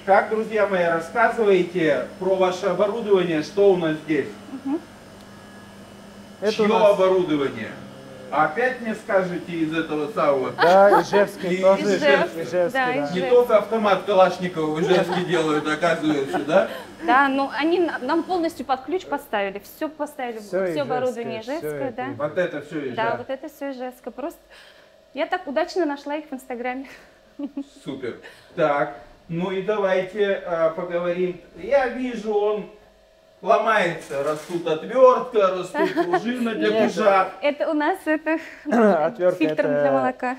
Как, друзья мои, рассказываете про ваше оборудование, что у нас здесь? Чье оборудование? Опять мне скажете из этого самого? Да, ижевский тоже. Не только автомат Калашникова в Ижевске делают, оказывается, да? Да, но они нам полностью под ключ поставили, все поставили, все оборудование ижевское, да. Вот это все ижевское? Да, вот это все ижевское. Просто я так удачно нашла их в Инстаграме. Супер. Так, ну и давайте поговорим. Я вижу, он... ломается, растут отвертка, растут пружина для пужа. Это у нас это фильтр для молока.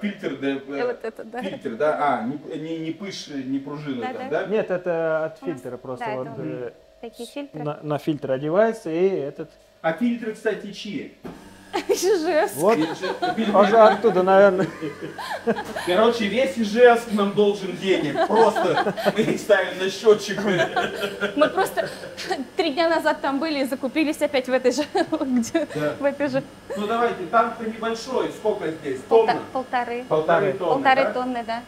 Фильтр, да? Фильтр, да? Не пружина там, да? Нет, это от фильтра просто. На фильтр одевается и этот. А фильтры, кстати, чьи? Ижевск. Вот, уже оттуда, наверное. Короче, весь Ижевск нам должен денег. Просто мы их ставим на счетчик. Мы просто 3 дня назад там были и закупились опять в этой же. Ну давайте, танк-то небольшой. Сколько здесь? Тонны? Полторы. Полторы тонны, да.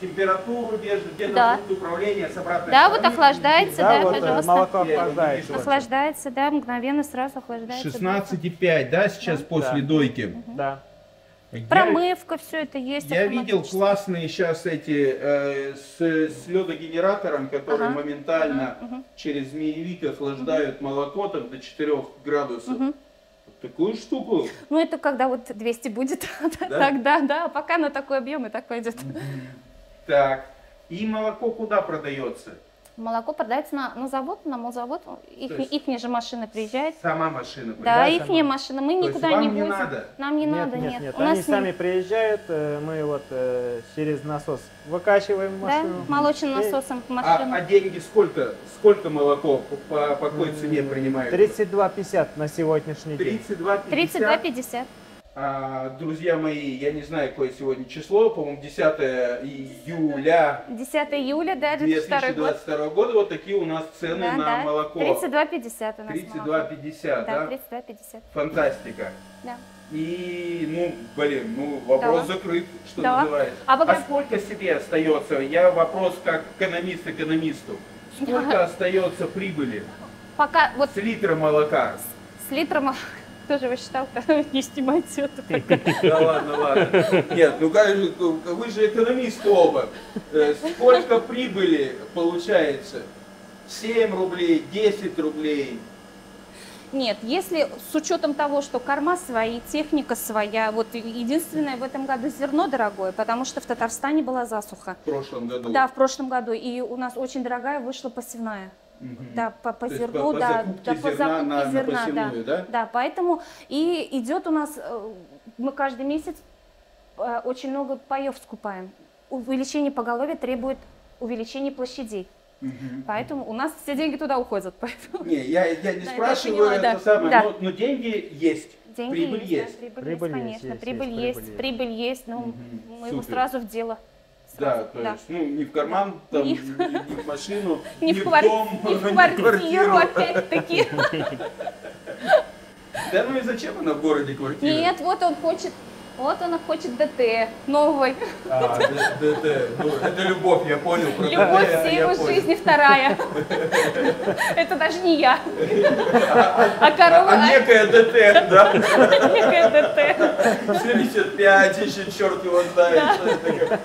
Температуру держит, где-то будет управление с обратной стороны. Да, вот охлаждается, да, молоко охлаждается. Охлаждается, да, мгновенно сразу охлаждается. 16,5, да, сейчас после дойки? Да. Промывка, все это есть. Я видел классные сейчас эти с ледогенератором, которые моментально через змеевик охлаждают молоко там до 4 градусов. Такую штуку. Ну, это когда вот 200 будет, тогда, да, пока на такой объем и так пойдет. Так, и молоко куда продается? Молоко продается на завод, на молзавод. Их же машина приезжает. Сама машина приезжает? Да, их машина, мы никуда не возим. Нам не надо, нет. Они сами приезжают, мы вот через насос выкачиваем машину. Да, молочным насосом машину. А деньги сколько? Сколько молоко по какой цене принимают? 32,50 на сегодняшний день. 32,50. Друзья мои, я не знаю, какое сегодня число, по-моему, 10 июля. 10 июля, да, 2022 года. Вот такие у нас цены на молоко. 32,50 у нас. 32,50, да? 32,50. Фантастика. Да. И, ну, блин, ну, вопрос закрыт, что называется. А сколько себе остается? Я вопрос как экономист экономисту. Сколько остается прибыли? Пока вот. С литра молока. С литра молока. Кто же его считал-то? Не снимайте это пока. Да ладно, ладно. Нет, ну как же, вы же экономисты оба. Сколько прибыли получается? 7 рублей, 10 рублей? Нет, если с учетом того, что корма свои, техника своя, вот единственное в этом году зерно дорогое, потому что в Татарстане была засуха. В прошлом году? Да, в прошлом году. И у нас очень дорогая вышла посевная. Да, по зерну, да, по закупке зерна, да. Да, поэтому и идет у нас, мы каждый месяц очень много паев скупаем. Увеличение поголовья требует увеличения площадей. Поэтому у нас все деньги туда уходят. Поэтому... Не, я не спрашиваю, это самое, да. но деньги есть. Деньги прибыль есть. Прибыль есть, конечно. Прибыль есть, прибыль есть. Но мы его сразу в дело. Да, то есть, ну, не в карман, там, не в машину, не в дом, не в квартиру, опять-таки. Да ну и зачем она в городе квартира? Нет, вот он хочет ДТ новый. А, ДТ, ну, это любовь, я понял. Любовь всей его жизни вторая. Это даже не я. А некая ДТ, да? Некая ДТ. 75, еще черт его знает.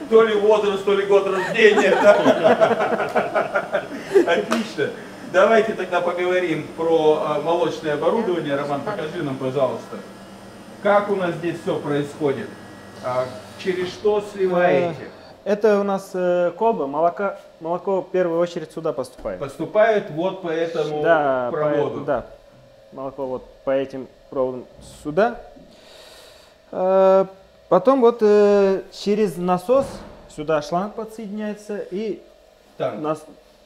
То ли возраст, то ли год рождения. Отлично. Давайте тогда поговорим про молочное оборудование. Роман, покажи нам, пожалуйста. Как у нас здесь все происходит? Через что сливаете? Это у нас колба, молоко в первую очередь сюда поступает. Поступает вот по этому проводу. Да, молоко вот по этим проводам сюда. Потом вот через насос сюда шланг подсоединяется и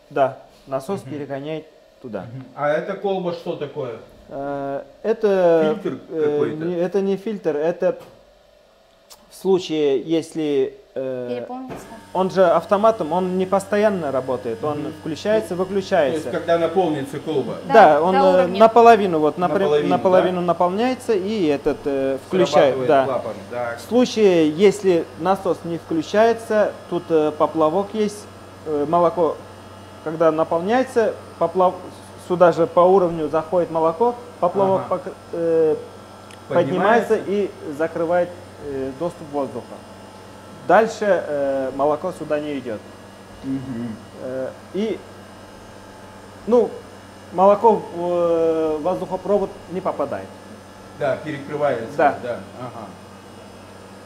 насос перегоняет туда. А эта колба что такое? Это фильтр какой-то? Это не фильтр, это в случае, если он же автоматом, он не постоянно работает, он включается, выключается. То есть, когда наполнится колба? Да, он наполовину, вот, наполовину наполняется и этот включает. Да. В случае, если насос не включается, тут поплавок есть, молоко, когда наполняется, поплавок. Сюда же по уровню заходит молоко, поплавок поднимается и закрывает доступ воздуха. Дальше молоко сюда не идет. И молоко в воздухопровод не попадает. Да, перекрывается. Да.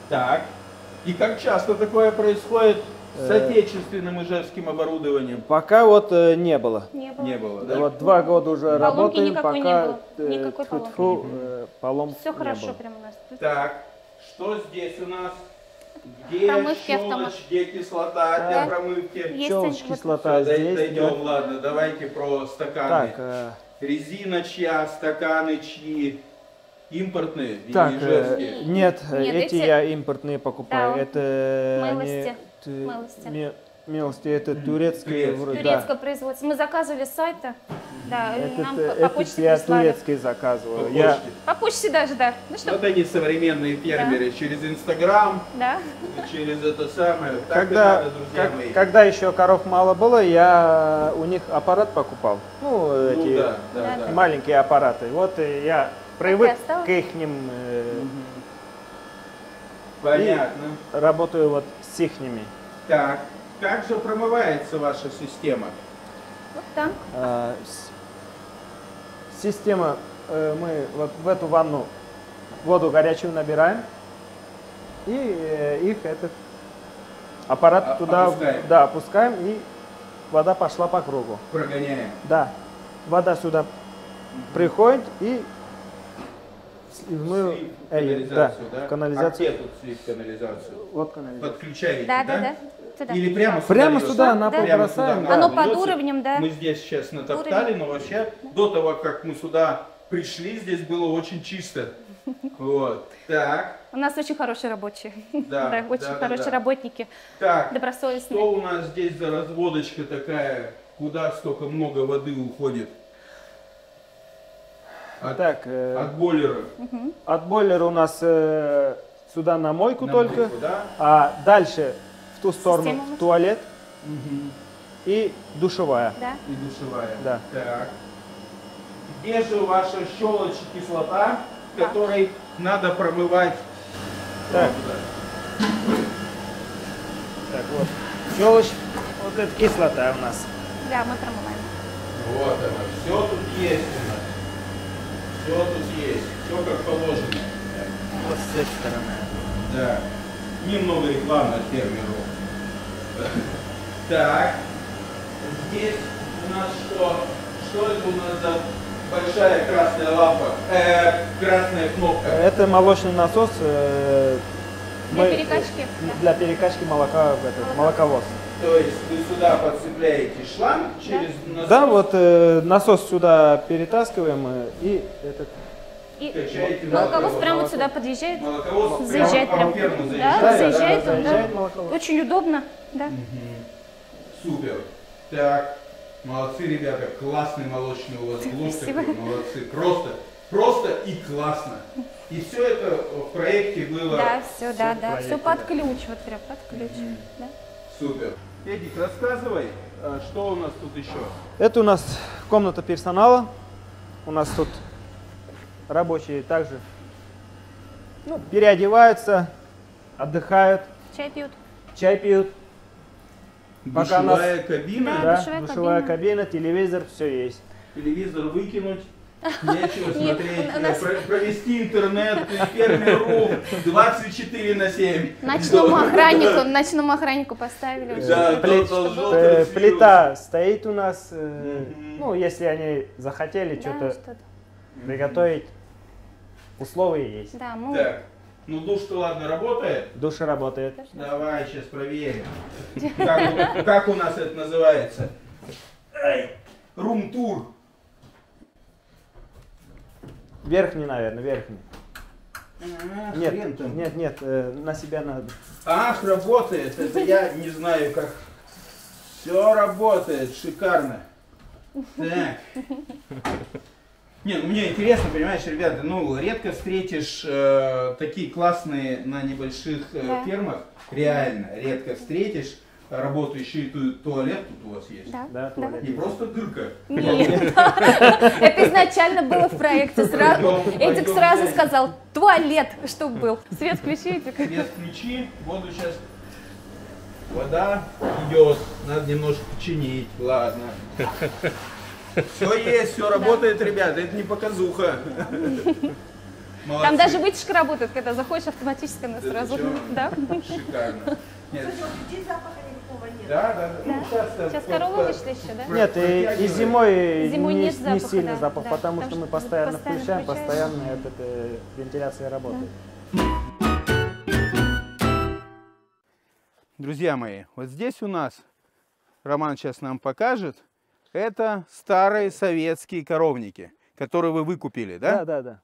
Так, и как часто такое происходит? С отечественным ижевским оборудованием? Пока вот не было. Да? Вот 2 года уже работаем, пока поломки все хорошо прямо у нас. Так, что здесь у нас? Где щелочь, где кислота для промывки? Щелочь, кислота здесь. Дойдем, ладно, давайте про стаканы. Резина чья, стаканы чьи? Импортные или ижевские? Нет, эти я импортные покупаю. Это милости, это турецкое производство. Мы заказывали с сайта. Да, нам по почте я прислали. Турецкий заказывал. По почте даже, да. Ну, что? Вот они современные фермеры. Через Инстаграм, через это самое. Когда еще коров мало было, я у них аппарат покупал. Ну, эти маленькие аппараты. Вот я привык к их ним. Понятно. Работаю вот с ихними. Так, как же промывается ваша система? Вот так. Система, мы вот в эту ванну воду горячую набираем и их этот аппарат туда опускаем. Да, опускаем, и вода пошла по кругу. Прогоняем. Да, вода сюда приходит и мы канализацию. А где тут слив канализацию? Вот канализацию. Подключаете, да? Или прямо сюда? Прямо сюда она бросает. Оно под уровнем, да. Мы здесь сейчас натоптали, но вообще до того, как мы сюда пришли, здесь было очень чисто. Вот, так. У нас очень хорошие рабочие. Да, очень хорошие работники. Так, добросовестные. Что у нас здесь за разводочка такая? Куда столько много воды уходит? От бойлера. От бойлера у нас сюда на мойку только, а дальше в ту сторону в туалет и душевая. Да. Так. Где же ваша щелочь и кислота, которой надо промывать? Так вот. Щелочь, вот это кислота у нас. Да, мы промываем. Вот она, все тут есть у нас. Все тут есть, все как положено. Вот с этой стороны. Да. Немного рекламы от фермеру. Так. Здесь у нас что? Что это у нас за большая красная лампа? Красная кнопка. Это молочный насос для перекачки молока в этот молоковоз. То есть вы сюда подцепляете шланг через насос? Да, вот насос сюда перетаскиваем и этот... И молоковоз прямо вот сюда подъезжает, молоковоз заезжает прямо. Да, заезжает, да. Очень удобно, да. Угу. Супер. Так, молодцы, ребята, классный молочный у вас луж такой, молодцы. Просто и классно. И все это в проекте было... Да, все, да, да, все под ключ, вот прям под ключ. Да. Супер. Эдик, рассказывай, что у нас тут еще? Это у нас комната персонала, у нас тут... Рабочие также переодеваются, отдыхают. Чай пьют. Душевая кабина. Да, душевая кабина, телевизор, все есть. Телевизор выкинуть, нечего смотреть, провести интернет, фермеру 24/7. Ночному охраннику поставили. Плита стоит у нас, ну, если они захотели что-то приготовить, условия есть. Да, мы... Так, ну душ-то ладно работает? Душ работает. Давай сейчас проверим, как у нас это называется. Рум-тур. Верхний, наверное, верхний. Нет, на себя надо. Ах, работает, это я не знаю как. Все работает, шикарно. Так. Не, ну мне интересно, понимаешь, ребята, ну редко встретишь такие классные на небольших фермах, реально редко встретишь работающий туалет, тут у вас есть. Да, да, туалет. Не просто дырка. Нет, это изначально было в проекте, Эдик сразу сказал, туалет, чтобы был. Свет включи, Эдик. Свет включи, воду сейчас. Вода идет, надо немножко починить, ладно. Все есть, все работает, ребята, это не показуха. Там даже вытяжка работает, когда заходишь, автоматически она сразу. Шикарно. Да. Сейчас корову вышли еще, да? Нет, и зимой не сильно запах, потому что мы постоянно включаем, постоянно вентиляция работает. Друзья мои, вот здесь у нас, Роман сейчас нам покажет, это старые советские коровники, которые вы выкупили, да? Да.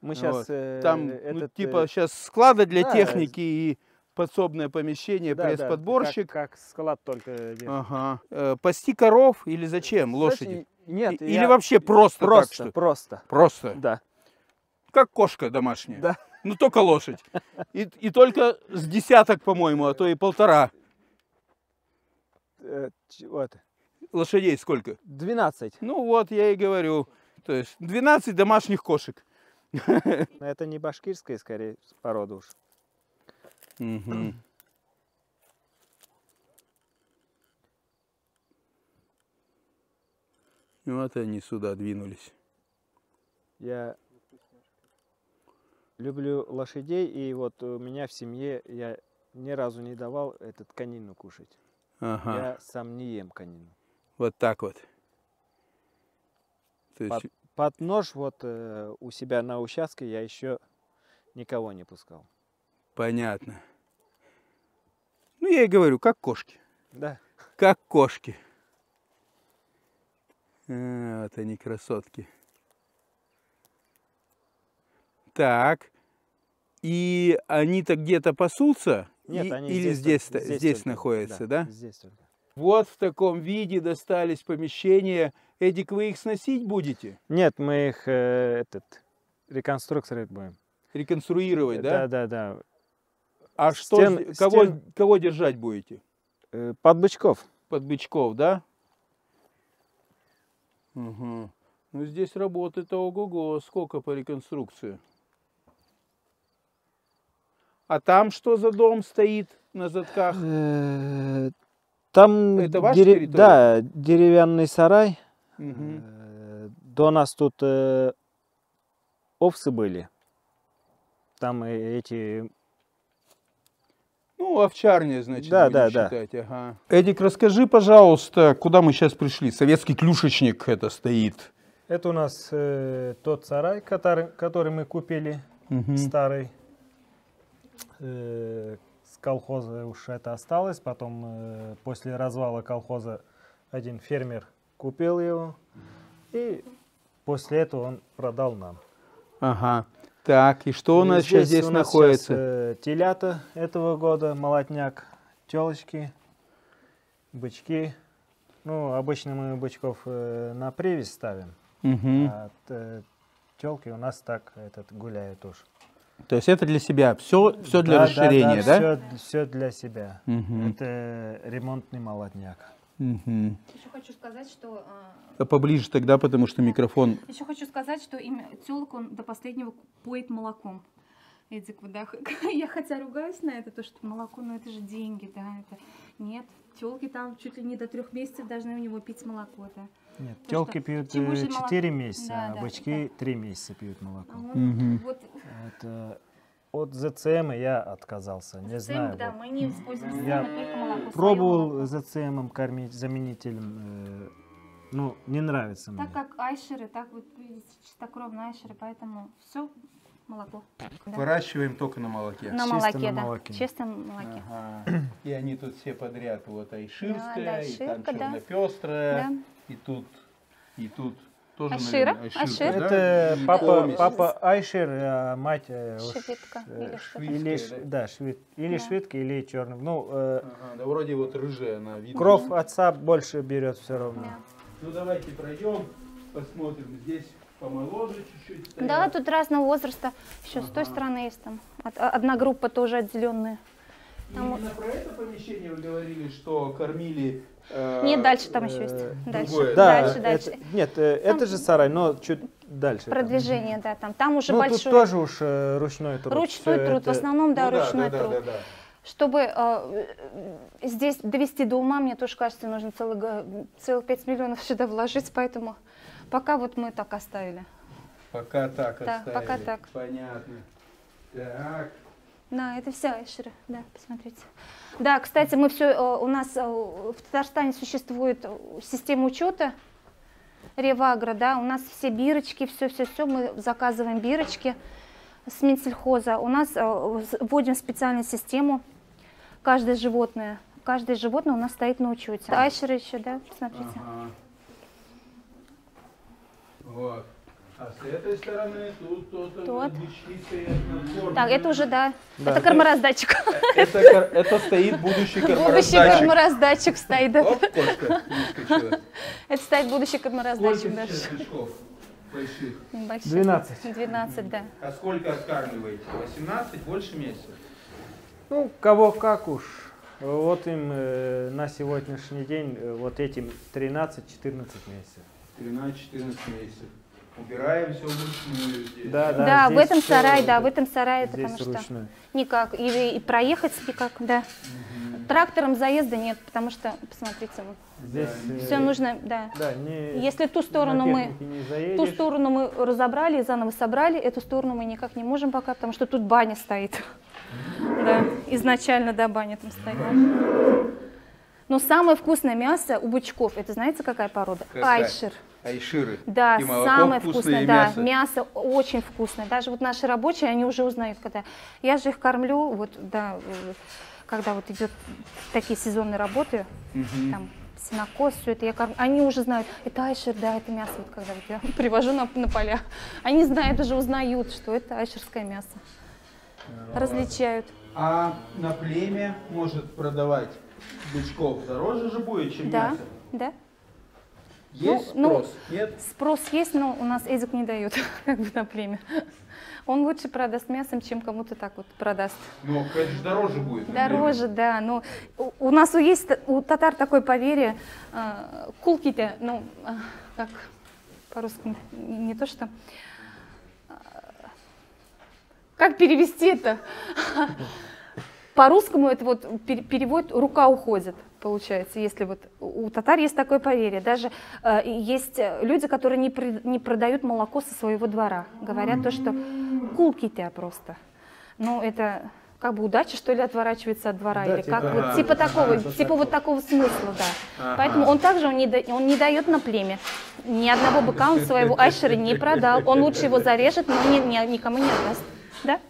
Мы сейчас... Вот. Там, типа, сейчас склада для техники и подсобное помещение, пресс-подборщик. Как склад только. Ага. Пасти коров или зачем? Лошади? Нет. Или вообще просто так, Просто? Да. Как кошка домашняя. Да. Ну, только лошадь. И только с десяток, по-моему, а то и полтора. Вот. Лошадей сколько? 12. Ну вот, я и говорю. То есть 12 домашних кошек. Это не башкирская, скорее, порода уж. Угу. Вот они сюда двинулись. Я люблю лошадей, и вот у меня в семье я ни разу не давал конину кушать. Ага. Я сам не ем конину. Вот так вот. Под нож вот у себя на участке я еще никого не пускал. Понятно. Ну я и говорю, как кошки. Да. Как кошки. А, вот они красотки. Так. И они-то где-то пасутся? Нет, они или здесь находятся, да? Здесь только. Вот в таком виде достались помещения. Эдик, вы их сносить будете? Нет, мы их реконструкцию будем. Реконструировать, да? Да. А что, кого держать будете? Под бычков. Под бычков, да? Угу. Ну здесь работы-то ого-го, сколько по реконструкции. А там что за дом стоит на затках? Там деревянный сарай. Угу. До нас тут овцы были. Там эти... Ну, овчарня, значит, считать. Ага. Эдик, расскажи, пожалуйста, куда мы сейчас пришли? Советский клюшечник это стоит. Это у нас тот сарай, который мы купили, старый. с колхоза уж это осталось. Потом после развала колхоза один фермер купил его, и после этого он продал нам. Ага. Так, и что у нас сейчас здесь находится? Телята этого года, молотняк, телочки, бычки. Ну, обычно мы бычков на привязь ставим, а телки у нас так гуляют уж. То есть это для себя, все для расширения, да? Все для себя. Это ремонтный молотняк. Еще хочу сказать, что... Поближе тогда, потому что микрофон... Еще хочу сказать, что телок он до последнего поет молоком. Я хотя ругаюсь на это, то что молоко, но это же деньги, да? Это... Нет, телки там чуть ли не до 3 месяцев должны у него пить молоко, да? Нет, телки пьют 4 месяца, да, а бычки 3 месяца пьют молоко. Вот. Это... От ЗЦМ я отказался, не знаю. Да, мы не используем ЗЦМ, я только молоко. Пробовал ЗЦМ кормить заменителем, ну, не нравится мне. Так как айшеры, так вот, чистокровные айшеры, поэтому все молоко. Выращиваем только на молоке. На молоке, да, чистом молоке. И они тут все подряд, вот айширская, и там чернопестрая, и тут, тоже, Ашира? Наверное, Ашир, да? Это папа Айшир, а мать Швидка. Или Швидка, или черный. Ну, да, вроде вот рыжая она видна. Кровь отца больше берет все равно. Ну давайте пройдем, посмотрим. Здесь помоложе чуть-чуть стоят. Да, тут разного возраста. Еще с той стороны есть там. Одна группа тоже отделенная. Там... Именно про это помещение вы говорили, что кормили... Нет, дальше там еще есть. Дальше, да, дальше. Нет, это же сарай, но чуть дальше. Продвижение, там. Да, там уже большой... Ну, тут тоже уж ручной труд. Ручной труд, в основном, да, ну, ручной труд. Да. Чтобы здесь довести до ума, мне тоже кажется, нужно целых 5 миллионов сюда вложить, поэтому пока вот мы так оставили. Пока так оставили. Да, пока так. Понятно. Так. Да, это все айшеры, да, посмотрите. Да, кстати, мы все, у нас в Татарстане существует система учета Ревагро, да, у нас все бирочки, все, мы заказываем бирочки с Минсельхоза. У нас вводим специальную систему, каждое животное у нас стоит на учете. Айшеры еще, да, посмотрите. Ага. Вот. А с этой стороны тут тот. Так, это уже, да. Это кормораздатчик. Это стоит будущий кормораздатчик. Будущий кормораздатчик стоит. Оп, кошка выскочила. Это стоит будущий кормораздатчик даже. Сколько мешков больших? Больших. 12. 12, да. А сколько откармливаете? 18? Больше месяца? Ну, кого как уж. Вот им на сегодняшний день, вот этим 13-14 месяцев. 13-14 месяцев. Убираем все вручную здесь. Да, здесь в этом сарае, да, в этом сарае, потому что ручную. Никак, и проехать никак, да. Трактором заезда нет, потому что, посмотрите, здесь все нужно, да. Если ту сторону мы разобрали и заново собрали, эту сторону мы никак не можем пока, потому что тут баня стоит. Да, изначально, да, баня там стоит. Но самое вкусное мясо у бычков, это знаете, какая порода? Айшир. Айширы. Да, самое вкусное, да, мясо очень вкусное. Даже вот наши рабочие, они уже узнают, когда... Я же их кормлю, вот, да, когда вот идет такие сезонные работы, там, сенокос, все это я кормлю. Они уже знают, это айшир, да, это мясо, вот когда вот я привожу на поля. Они знают, уже узнают, что это айширское мясо. Различают. А на племя может продавать бычков дороже же будет, чем мясо? Да. Есть спрос? Нет? Спрос есть, но у нас Эдик не дает, как бы, на племя. Он лучше продаст мясом, чем кому-то так вот продаст. Ну, конечно, дороже будет. Дороже, да. Но у нас есть, у татар такое поверье, кулки-то, ну, как по-русски, не то что... Как перевести это? По-русскому это вот перевод «рука уходит», получается, если вот у татар есть такое поверье. Даже есть люди, которые не продают молоко со своего двора. Говорят то, что кулки-то просто. Ну, это как бы удача, что ли, отворачивается от двора. Да, или типа, как, вот, типа, такого, типа вот такого смысла, да. Поэтому он также он не дает на племя. Ни одного быка он своего айшера не продал. Он лучше его зарежет, но никому не отдаст. Да?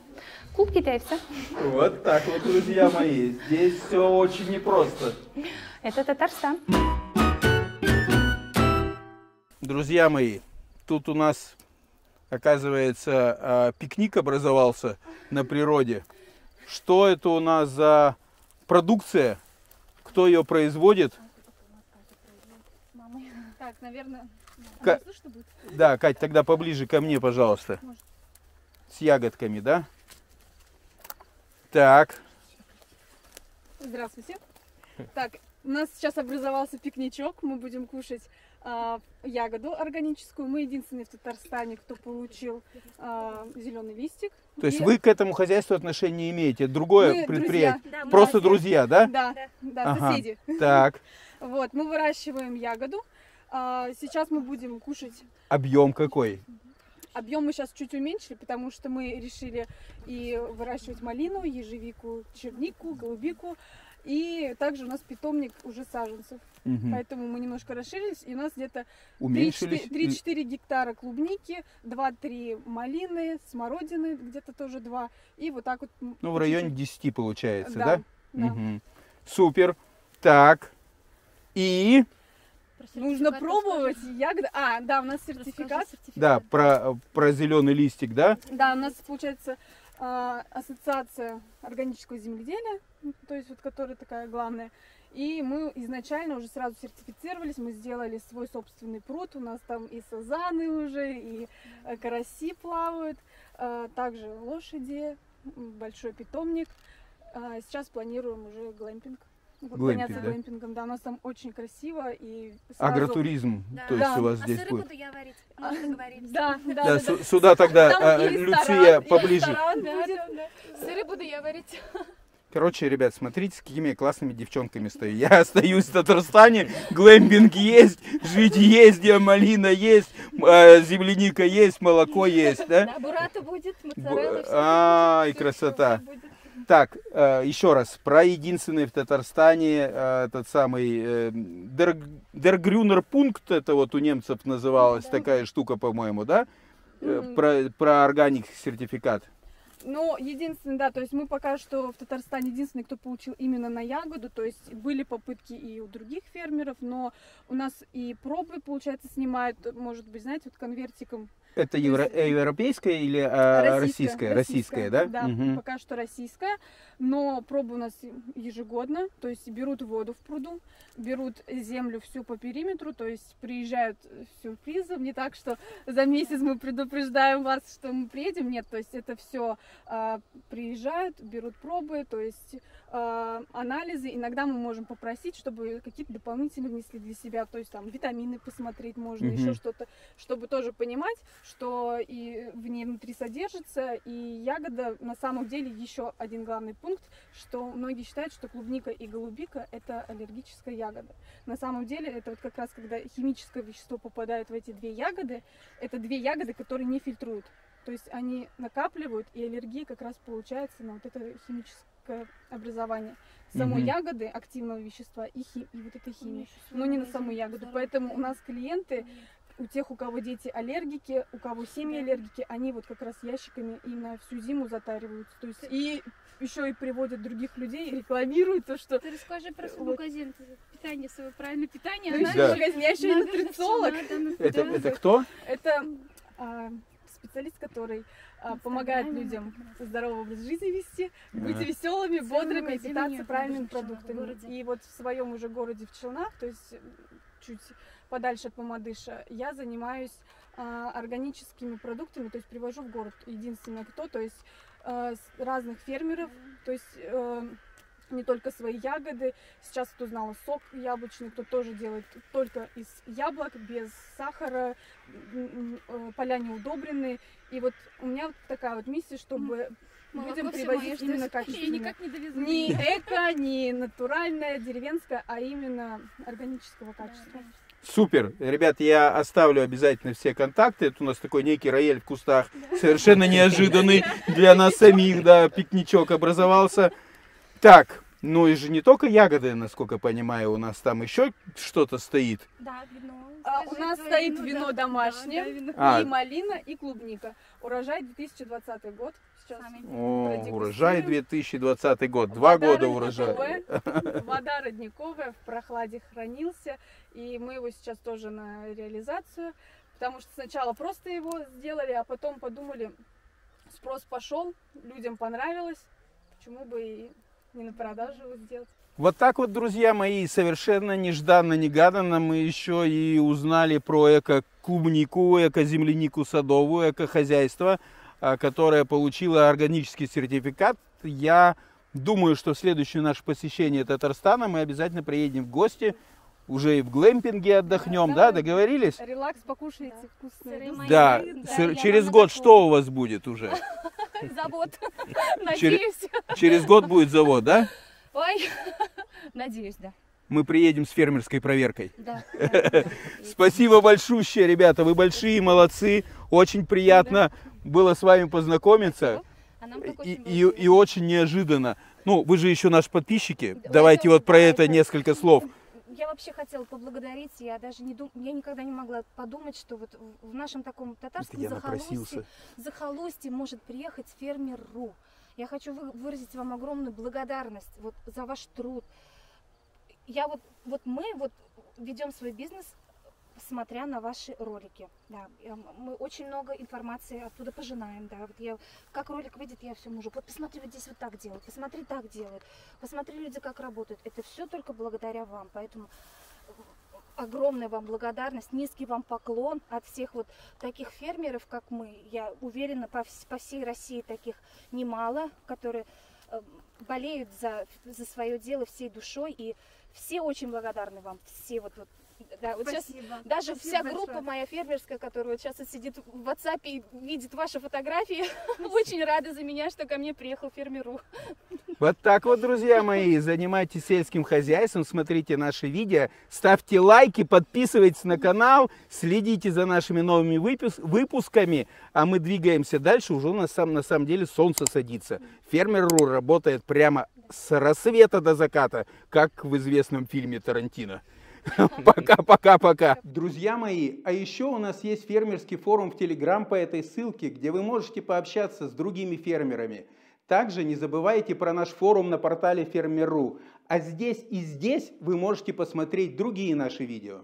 Клуб китайца. Вот так вот, друзья мои. Здесь все очень непросто. Это Татарстан. Друзья мои, тут у нас, оказывается, пикник образовался на природе. Что это у нас за продукция? Кто ее производит? Так, наверное... Да, Кать, тогда поближе ко мне, пожалуйста. С ягодками, да? Так. Здравствуйте. Так, у нас сейчас образовался пикничок. Мы будем кушать ягоду органическую. Мы единственные в Татарстане, кто получил зеленый листик. То есть вы к этому хозяйству отношения не имеете? Другое предприятие? Друзья. Да, просто друзья, да? Да, да, ага, соседи. Так. Вот, мы выращиваем ягоду. Сейчас мы будем кушать. Объем какой? Объем мы сейчас чуть уменьшили, потому что мы решили и выращивать малину, ежевику, чернику, голубику. И также у нас питомник уже саженцев. Угу. Поэтому мы немножко расширились. И у нас где-то 3-4 гектара клубники, 2-3 малины, смородины, где-то тоже 2. И вот так вот. Ну, в районе 10 получается, да? Да. Угу. Супер. Так. И... Нужно пробовать ягоды. А, да, у нас сертификат. Да, про зеленый листик, да? Да, у нас получается ассоциация органического земледелия, то есть вот которая такая главная. И мы изначально уже сразу сертифицировались, мы сделали свой собственный пруд. У нас там и сазаны уже, и караси плавают, также лошади, большой питомник. Сейчас планируем уже глэмпинг. Глэмпинг, да? Глэмпингом, да, у нас там очень красиво и сразу... Агротуризм, да. То есть да. У вас здесь будет. Я варить, можно говорить. Да, да, да. Сюда тогда Люция поближе. Сыры буду я варить. Короче, ребят, смотрите, с какими классными девчонками стою. Я остаюсь в Татарстане, глэмпинг есть, жить есть, малина есть, земляника есть, молоко есть, да? Да, бурата будет, моцарелла. Ай, красота. Так, еще раз, про единственный в Татарстане, тот самый Дергрюнерпункт, это вот у немцев называлась, да, такая штука, по-моему, да? Про органик сертификат. Ну, единственное, да, то есть мы пока что в Татарстане единственный, кто получил именно на ягоду, то есть были попытки и у других фермеров, но у нас и пробы, получается, снимают, может быть, знаете, вот конвертиком. Это европейская или российская? Российская, да? Да, угу. Пока что российская, но пробы у нас ежегодно, то есть берут воду в пруду, берут землю всю по периметру, то есть приезжают с сюрпризом, не так, что за месяц мы предупреждаем вас, что мы приедем, нет, то есть это все приезжают, берут пробы, то есть анализы, иногда мы можем попросить, чтобы какие-то дополнительные внесли для себя, то есть там витамины посмотреть можно, угу, еще что-то, чтобы тоже понимать, что и в ней внутри содержится, и ягода, на самом деле, еще один главный пункт, что многие считают, что клубника и голубика это аллергическая ягода. На самом деле, это вот как раз, когда химическое вещество попадает в эти две ягоды, это две ягоды, которые не фильтруют. То есть они накапливают, и аллергия как раз получается на вот это химическое образование самой ягоды, активного вещества, и вот этой химии, но не на саму ягоду. Поэтому у нас клиенты... У тех, у кого дети аллергики, у кого семьи аллергики, они вот как раз ящиками и на всю зиму затариваются. То есть и еще и приводят других людей, рекламируют то, что... Ты расскажи про свой магазин, питание свое, правильное питание. Да. Я еще и нутрициолог. Это кто? Это специалист, который помогает людям здоровый образ жизни вести, быть веселыми, бодрыми, питаться правильными продуктами. И вот в своем уже городе в Челнах, то есть чуть подальше от Мамадыша, я занимаюсь органическими продуктами, то есть привожу в город единственное кто, то есть разных фермеров, то есть не только свои ягоды, сейчас вот узнала сок яблочный, кто тоже делает только из яблок, без сахара, поля неудобренные, и вот у меня вот такая вот миссия, чтобы... Людям привозить именно качественное. Никак не довезли. Не эко, не натуральное, деревенское, а именно органического качества. Супер. Ребят, я оставлю обязательно все контакты. Это у нас такой некий рояль в кустах. Да. Совершенно неожиданный для нас самих, да, пикничок образовался. Так, ну и же не только ягоды, насколько понимаю, у нас там еще что-то стоит. Да, вино. У нас стоит вино домашнее, и малина, и клубника. Урожай 2020 год. О, урожай 2020 год. Два года урожая. Вода родниковая, в прохладе хранился. И мы его сейчас тоже на реализацию. Потому что сначала просто его сделали, а потом подумали, спрос пошел, людям понравилось. Почему бы и не на продажу его сделать? Вот так вот, друзья мои, совершенно нежданно-негаданно мы еще и узнали про эко-клубнику, эко-землянику садовую, эко-хозяйство, которое получило органический сертификат. Я думаю, что в следующее наше посещение Татарстана мы обязательно приедем в гости, уже и в глэмпинге отдохнем, да? Договорились? Релакс, покушаете вкусно. Да, через год что у вас будет уже? Завод, надеюсь. Через год будет завод, да? Ой, надеюсь, да. Мы приедем с фермерской проверкой. Да, да. Спасибо большущее, ребята, вы большие молодцы. Очень приятно было с вами познакомиться. А нам и очень неожиданно. Ну, вы же еще наши подписчики. Давайте вот про это несколько слов. Я вообще хотела поблагодарить, я даже не я никогда не могла подумать, что вот в нашем таком татарском захолустье может приехать фермер-ру. Я хочу выразить вам огромную благодарность вот за ваш труд. Я мы ведем свой бизнес, смотря на ваши ролики. Да, мы очень много информации оттуда пожинаем. Да, вот я, как ролик выйдет, я все мужу: вот посмотри, вот здесь вот так делают, посмотри, так делают, посмотри, люди как работают. Это все только благодаря вам, поэтому огромная вам благодарность, низкий вам поклон от всех вот таких фермеров, как мы. Я уверена, по всей России таких немало, которые болеют за свое дело всей душой, и все очень благодарны вам. Все вот да, вот сейчас даже вся группа моя фермерская, которая вот сейчас сидит в WhatsApp и видит ваши фотографии, очень рада за меня, что ко мне приехал фермер-ру. Вот так вот, друзья мои, занимайтесь сельским хозяйством, смотрите наши видео, ставьте лайки, подписывайтесь на канал, следите за нашими новыми выпусками, а мы двигаемся дальше, уже у нас на самом деле солнце садится. Фермер.ру работает прямо с рассвета до заката, как в известном фильме Тарантино. Пока-пока-пока. Друзья мои, а еще у нас есть фермерский форум в Telegram по этой ссылке, где вы можете пообщаться с другими фермерами. Также не забывайте про наш форум на портале Фермер.ру. А здесь и здесь вы можете посмотреть другие наши видео.